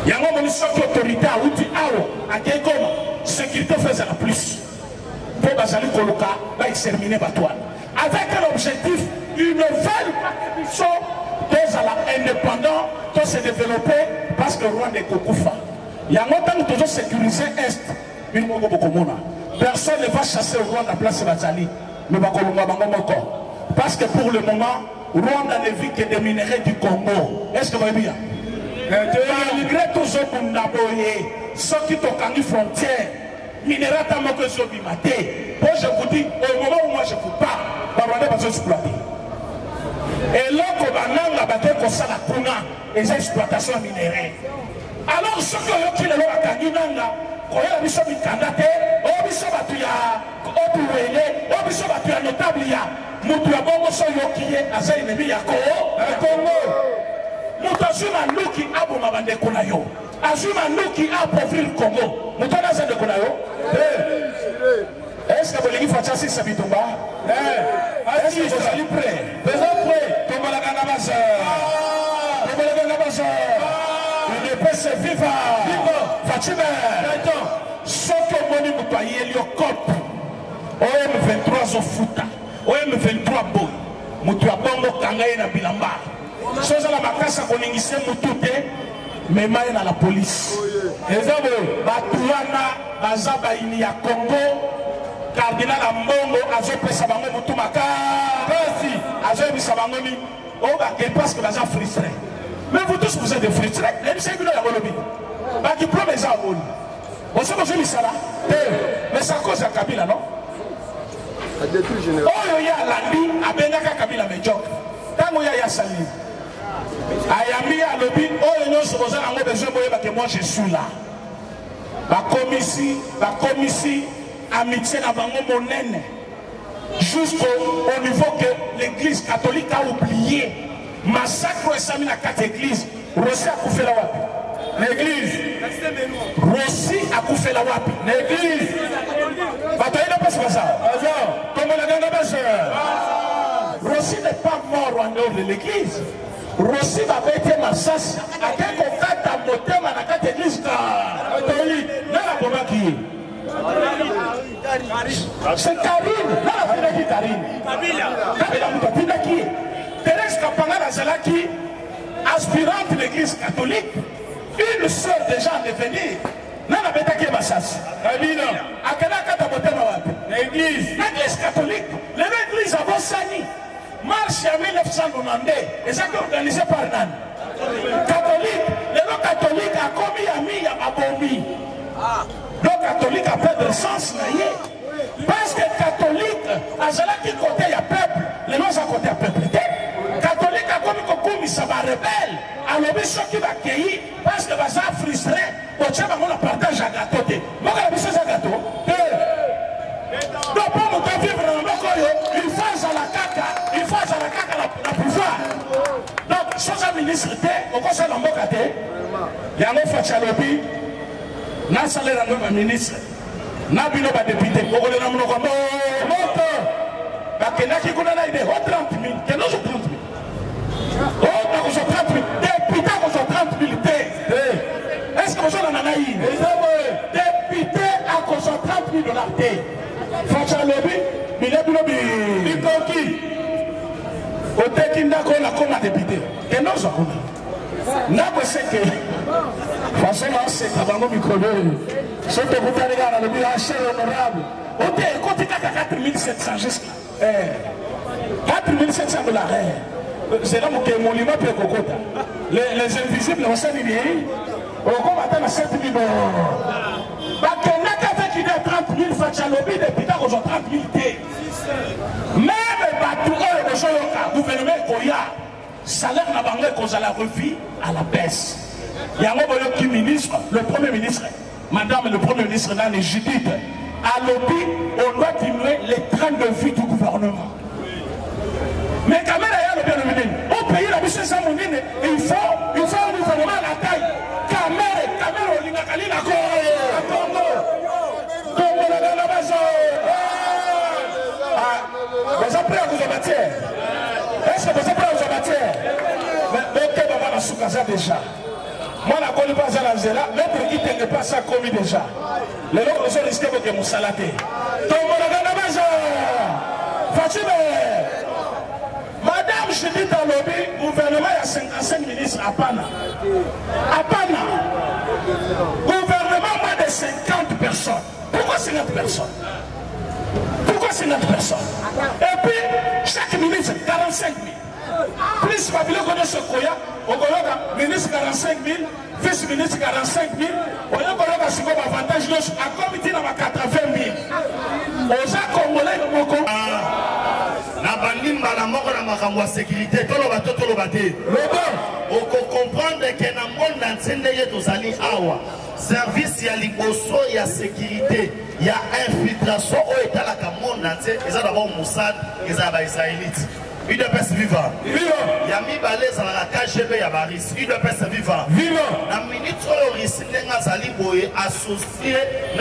Il y a une mission d'autorité à Outi Awo, à Goma, sécurité faisait la plus. Pour Bazali Koluka, va exterminer Batouane. Avec l'objectif, une nouvelle participation, tous à la indépendant, tous se développer, parce que le Rwanda est Kokoufa. Il y a longtemps toujours sécurisé Est, une Mongo Bokomona. Personne ne va chasser le Rwanda à place Bazali, mais Bakolonga Bangomoko. Parce que pour le moment, Rwanda ne vit que des minerais du Congo. Est-ce que vous voyez bien? Malgré tout ce qu'on a boyé, ceux qui sont en frontière, minerais à Moko Zobimaté. Moi je vous dis, au moment où moi je vous parle, et là, les exploitations minérales. Alors, ceux qui ont été là, ils ont été mis en date, ils ont été mis en date, ils ont été mis en date, ils ont été mis en date, ils ont été mis en date, ils ont été mis en date, ils ont été mis en date, ils ont Est-ce que vous voulez faire chasser sa bitomba? Est-ce que vous allez prêt? Vous êtes prêt? Comme la Ganabasa. Comme la Ganabasa. Une épaisse vive. Vive. Fatime. Sauf que mon époux paye le cop. O M vingt-trois au Fouta. O M vingt-trois boy. Moutouabongo Kangaï na Bilamba. Chose à la macasse à Boningisé Moutouté. Mais maille à la police. Les hommes. Batouana. Bazaba Inia Congo. Cardinal Ambongo a joué pour Sabango Moutoumaka. Merci. A joué pour Sabango Ni. Oh, bah, il pense que les gens frustrés. Mais vous tous, vous êtes des frustrés. Les gens qui ont la volonté. Bah, qui prend les gens à vous. On se rejoue ça là. Mais ça cause à Kabila, non? Oh, il y a l'ami, à Benaka Kabila, mais Jok. Tango Yaya Sali. Ayami, à Lobi, oh, il y a un supposé à moi, mais moi, je suis là. Bah, comme ici, bah, comme ici. Amitié d'avant mon aîné jusqu'au niveau que l'église catholique a oublié massacre et samine à quatre églises. Rossi a couffé la wapi l'église Rossi a couffé la wapi l'église bataille n'a pas ce ça comme la gagne pas ça. Rossi n'est pas mort en dehors de l'église. Rossi va bêter ma sasse à quel contact à motem à la quatre églises catholique n'a pas comment qui est. C'est Karine, là la qui Karine. Kabila, Kabila qui Thérèse Kapanga Razalaki, aspirante de l'église catholique, une sœur déjà en devenir. Là la bêta qui est Massas. Kabila, à Kanakata Botemawab, l'église, l'église catholique, l'église avant Sani, marche en mille neuf cent quatre-vingt-deux, et ça qui est organisé par Nan. Catholique, le nom catholique a commis à mi à Babomi. Le catholique a perdu le sens, là. premier ministre, au conseil d'Ambokate, il y a un Fachalobi, un salaire à ministre, un bureau de député, un bureau de député, un bureau de député, un bureau de député, un bureau trente mille est-ce que vous avez un député à trente mille dollars François Lobby, il est bloqué. Il est bloqué. Député. Et non, ça quatre mille sept cents dollars. C'est là que mon lima peut cocota. Les invisibles, on s'est dit, on combattait à sept mille. Parce qu'on a fait qu'il y a trente mille fachalobi de pita aux trente mille thé. Même Batou, le gouvernement Koya, salaire n'a pas été qu'on a la revue à la baisse. Il y a un autre ministre, le premier ministre, madame le premier ministre, dans les Judith, à l'objet, on doit diminuer les trains de vie du gouvernement. Mais quand même, on paye la mission sans mon dîner et il faut un gouvernement à la taille. Kamere, Kamere, Olinakali, la Congo, Congo, la Namazo. Vous apprenez à vous abattre. Est-ce que vous apprenez à vous abattre? Mais le Québec va la soukaza déjà. Moi, la Congo pas à la Zéla, l'autre qui ne pas ça commis déjà. Les autres sont risqués de vous salater. Congo, la Namazo. Fatime. Madame, je dis dans le lobby, gouvernement, il y a cinquante-cinq ministres à Pana. À Pana. Gouvernement, moins de cinquante personnes. Pourquoi cinquante personnes? Pourquoi cinquante personnes? Et puis, chaque ministre, quarante-cinq mille. Plus, Babylon connaît ce Koya, on connaît ministre quarante-cinq mille, vice-ministre quarante-cinq mille, on connaît ce qu'on a avantage, à comité dans quatre-vingt mille. On a Congolais, on connaît. La sécurité, tout le bateau, tout le bateau. On peut comprendre que dans le monde entier, service, il y a l'ibosso, il y a sécurité, il y a infiltration. Au état là, dans le monde entier, ils ont d'abord Mossad, ils ont des Israélites. Une personne vivante. Il y a mis balais dans la K G B, il y a Baris. Une personne vivante. La minute sur le risque, il associé à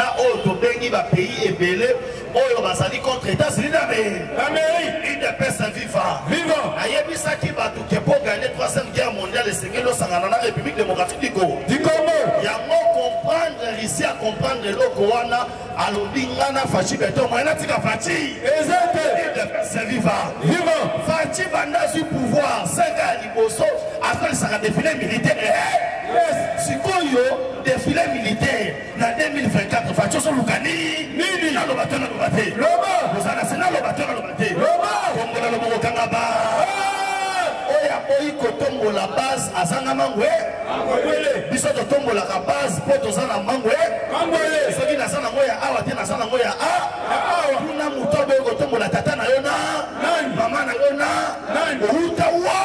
un pays et belé. Oyo basali contre état c'est l'Amérique. L'Amérique, une personne vivante. Vivant. Ayemi ça qui va tout pour gagner troisième guerre mondiale et c'est que l'on s'en a dans la République démocratique du Congo. Du Congo. Il y a mot comprendre ici à comprendre l'Okoana, à l'Obingana, Fachi Beto, Manatika Fachi. Exact. Une personne vivante. Vivant. Fachi Banda du pouvoir, Senga Liboso, après il sera défilé militaire. Si Koyo, défilé militaire, dans deux mille vingt-quatre, Fachi Solukani, Nini, dans le bateau. Loba, vous allez se le batteur à l'obate. Loba, la base à Sanamangwe. Bisous de tombe la base pour tous en Mangwe. Ceux qui n'a Sanamoya, Awaté, n'a Sanamoya, Awa, Moutobo, Tombo, la Tatana, Yona, Mamana, Yona, Routawa,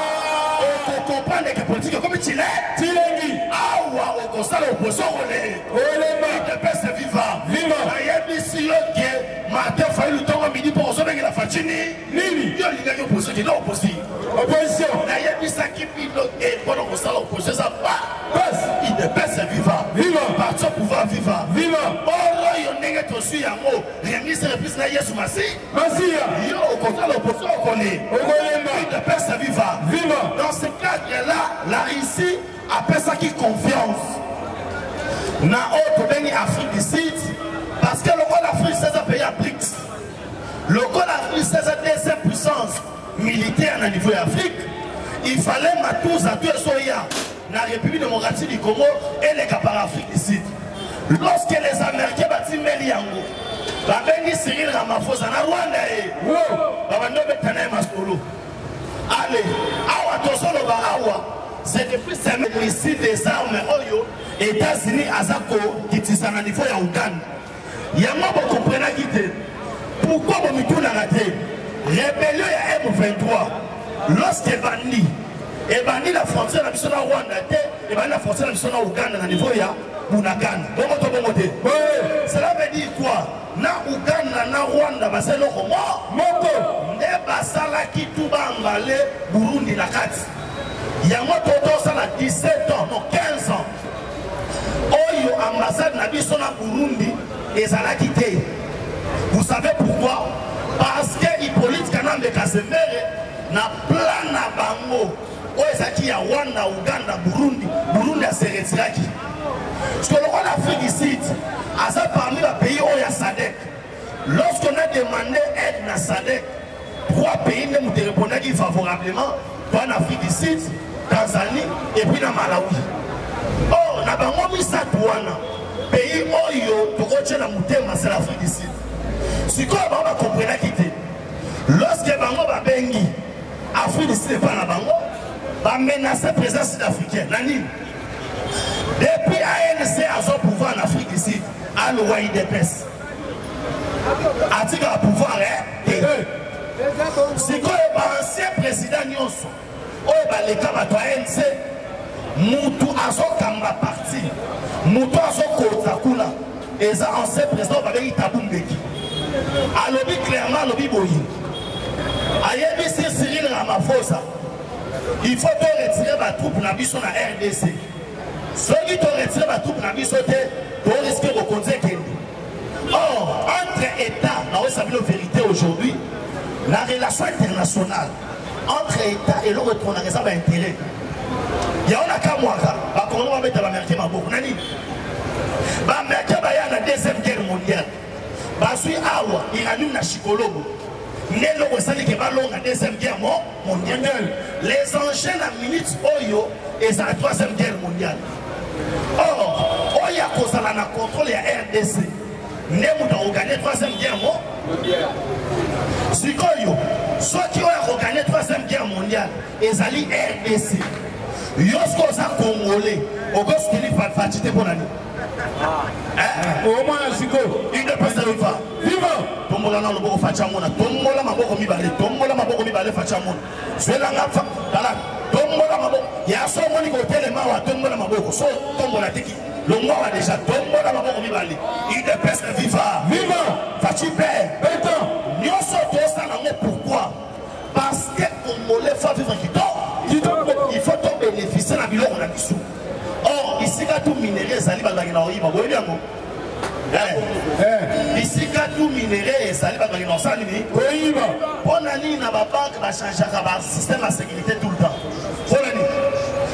o comprendre que politique comme Chile tilengi awa o kosala opposition ole ole ba peste viva viva ayebi silo ke matin faille le temps midi pour se benga la fatini nini yo linga yo opposition di opposition opposition ayebi sakipi lo e bono kosala opposition ça pas il ne peste viva viva parti au pouvoir vivant. Vivant. Oh, il y a un aussi à mot. Les ministres de l'Église, il y a un massi. Massi. Il y a un contrat d'opposition au Colé. Au Colé, il y a un père vivant. Vivant. Dans ce cadre-là, la Russie appelle ça qui confiance. N'a autre pays Afrique du Sud, parce que le roi d'Afrique, c'est un pays à B R I C S. Le roi d'Afrique, c'est la deuxième puissance militaire à niveau d'Afrique. Il fallait Matouza à deux soya. La République démocratique du Congo et les caparafriques. Lorsque les Américains bâtissent Meliango, la Béni Cyril Ramaphosa, la Rwanda, allez, Awa Tosolo Barawa, c'est depuis ces mêmes ici des armes Oyo, États-Unis, Azako, qui tissent à niveau à Ouganda. Il y a un mot qu'on comprenne à quitter. Pourquoi on me tourne à la tête? Rébellion à M vingt-trois, lorsque Vandi, Et bien, la frontière la mission de Rwanda, et bien la frontière la mission de Ouganda, à niveau ya Bunagana. Bon, bon, bon, bon, bon. Cela veut dire quoi? Na Ouganda, na Rwanda, bah c'est l'autre mort. Moto, et bien ça là qui tout va emballer Burundi la carte. Il y a moi toto ça là dix-sept ans, non quinze ans. Oyo ambassade na mission de Burundi et ça l'a quitté. Vous savez pourquoi? Parce que Hippolyte Kanambe Kasemere n'a plein à Bango. Oezaki ya Rwanda, Ouganda, Burundi, Burundi a se retiré. Parce que le roi d'Afrique ici, à ça parmi les pays où il y a SADEC. Lorsqu'on a demandé aide à SADEC, trois pays ne nous répondaient favorablement, en Afrique ici, Tanzanie et puis dans Malawi. Or, na bango misa douana, pays où il y a la moutema, c'est l'Afrique ici. Si quoi on va comprendre la quitté. Lorsque Bango va bengi, Afrique ici n'est pas la Bango. Va menacer la présence sud-africaine. Depuis A N C a son pouvoir en Afrique ici, à l'O I D P S. Il dépasse. Article à pouvoir, hein? C'est quoi l'ancien président Nyonso? Oh, les cas à A N C, Moutou a son Kamba parti, Moutou a son Kotakula, et ça ancien président va venir Taboumbeki. A l'objet clairement, l'objet Boyi. A Yébissé Cyril Ramaphosa. Il faut te retirer ma troupe la mission à R D C. Ceux qui te retirent ma troupe la mission, pour risquer de conduire Kendi. Or, entre États, nous savons la vérité aujourd'hui, la relation internationale entre États et l'autre, on a raison d'intérêt. Il y a un Kamouaka, on va mettre l'Amérique à Bourg. L'Amérique a la deuxième guerre mondiale. Il a une chicologue. Les enjeux la minute Oyo et la troisième guerre mondiale. Or, Oya Kosala n'a contrôlé la R D C. Nous avons regardé la troisième guerre mondiale. Si Oyo, ceux qui ont regardé la troisième guerre mondiale, ils allaient R D C. Ils sont congolais. Ils ont fait la pour l'année. Au moins, si ils ne peuvent pas. Pourquoi? Parce que il faut bénéficier de la bilon. Or, ici, tout minéré, ça va dans ici, quand tout minéré, ça va dans ça. On a dit, la banque va changer le système de sécurité tout le temps.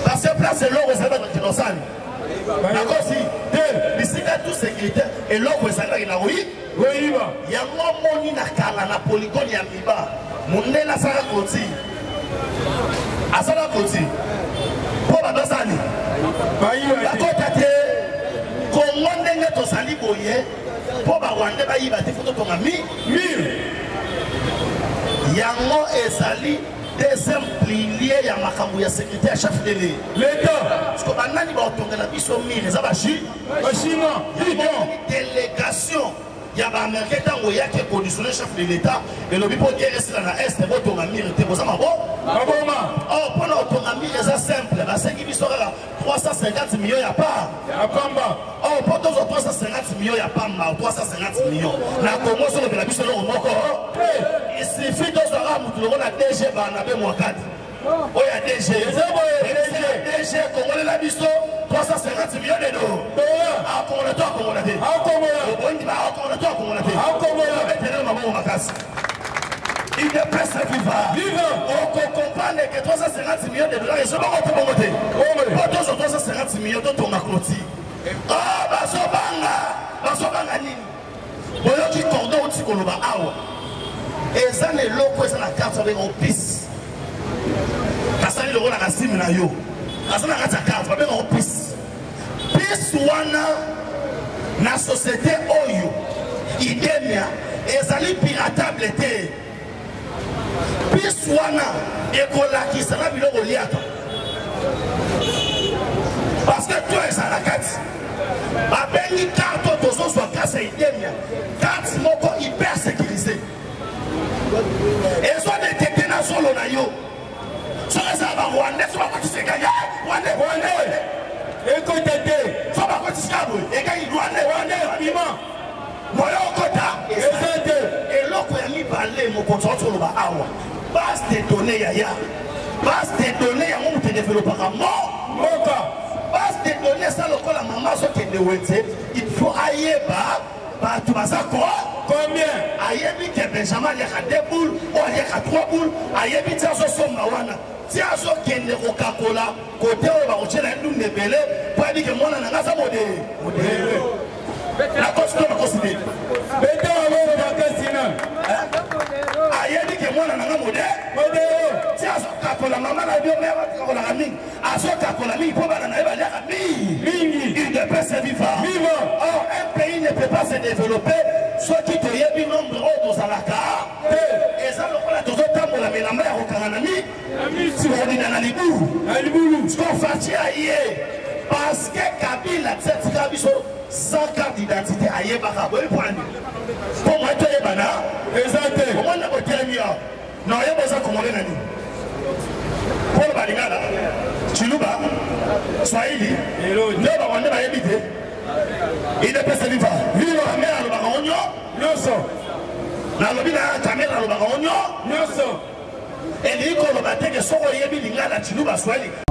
Parce que place est l'or, ça va dans ça. D'accord, si ici, quand tout sécurité et l'or, ça va dans oui. Il y a un monde qui a la polygone, il y a un miba. Mon nez, la salle à côté. À salle à côté. Pour la basane. La côte à terre. Comment est-ce que sali boye pour barouander baï bati photo pour ami mille yango esali deuxième pilier ya makambu ya sécurité à chef de l'État parce que banani ba otonga la biso mille za ba chi ba china délégation ya ba américain tango ya ke conditionner chef de l'État et le bipo reste dans la est voto na mille te boza mabo aboma oh pour la otonga mille za simple ba seki biso la trois cent cinquante millions ya pas ya pamba. Oh, pour trois cent cinquante millions, il n'y a pas mal, trois cent cinquante millions. La commotion de la mission de l'Omoko, il suffit de se rendre à D G Barnabé Mouakad. Oh, il y a D G, D G, Congolais la mission, trois cent cinquante millions de dollars. Ah, comment le temps, comment on a dit? Ah, comment le temps, comment on a dit? Ah, comment on a dit? Il ne presse vivant. On comprend que trois cent cinquante millions de dollars, ils sont pas en communauté. Pour trois cent cinquante millions de dollars, on a clôturé. Ah, Basobanga, Basobanga Nini. Vous avez dit cordon aussi qu'on va avoir. Et ça, les locaux, ça la carte avec un pisse. Parce que le rôle à la cime, là, yo. Parce que la carte avec un pisse. Pisse, ouana, la société Oyo, Idemia, et ça, les piratables étaient. Pisse, ouana, et qu'on l'a qui, ça va, puis le reliat. Parce que toi, ça la carte. Ma belle carte, tous ceux qui cassent les idées, carte moko hyper sécurisée. Et soit des détenations l'onayo, soit ça va il faut aller par tout ça quoi combien ayébi que Benjamin il y a deux boules ou il y a trois boules ayébi tiens ce somme wana tiens ce qu'elle Coca-Cola côté on va chercher la lune de belé pour dire que moi na ngasa modé la constitution considère béton alors dans quel sinon ayébi que moi na ngasa modé modé tiens ce Coca-Cola maman la bien mère Coca-Cola ami à ce Coca-Cola mi pour bana na ba la mi mi il ne peut pas se vivre vivre or un pays ne peut pas se développer soit qui te y a nombre au Salaka et ça le voilà toujours tambo la mena mère au Kananami si on dit dans Libou dans Libou ce qu'on fait hier parce que Kabila accepte Kabiso sans carte d'identité ayer ba ka boy prendre pour moi toi bana exact comment on a botelmia non y a pas ça commander nani pour balingala Chiluba Swahili ne ba wande ba yebite il ne peut se vivre vivre mais à l'obaronio non so la lobina caméra à l'obaronio non so et dit qu'on va battre que son royaume il n'a la Chiluba Swahili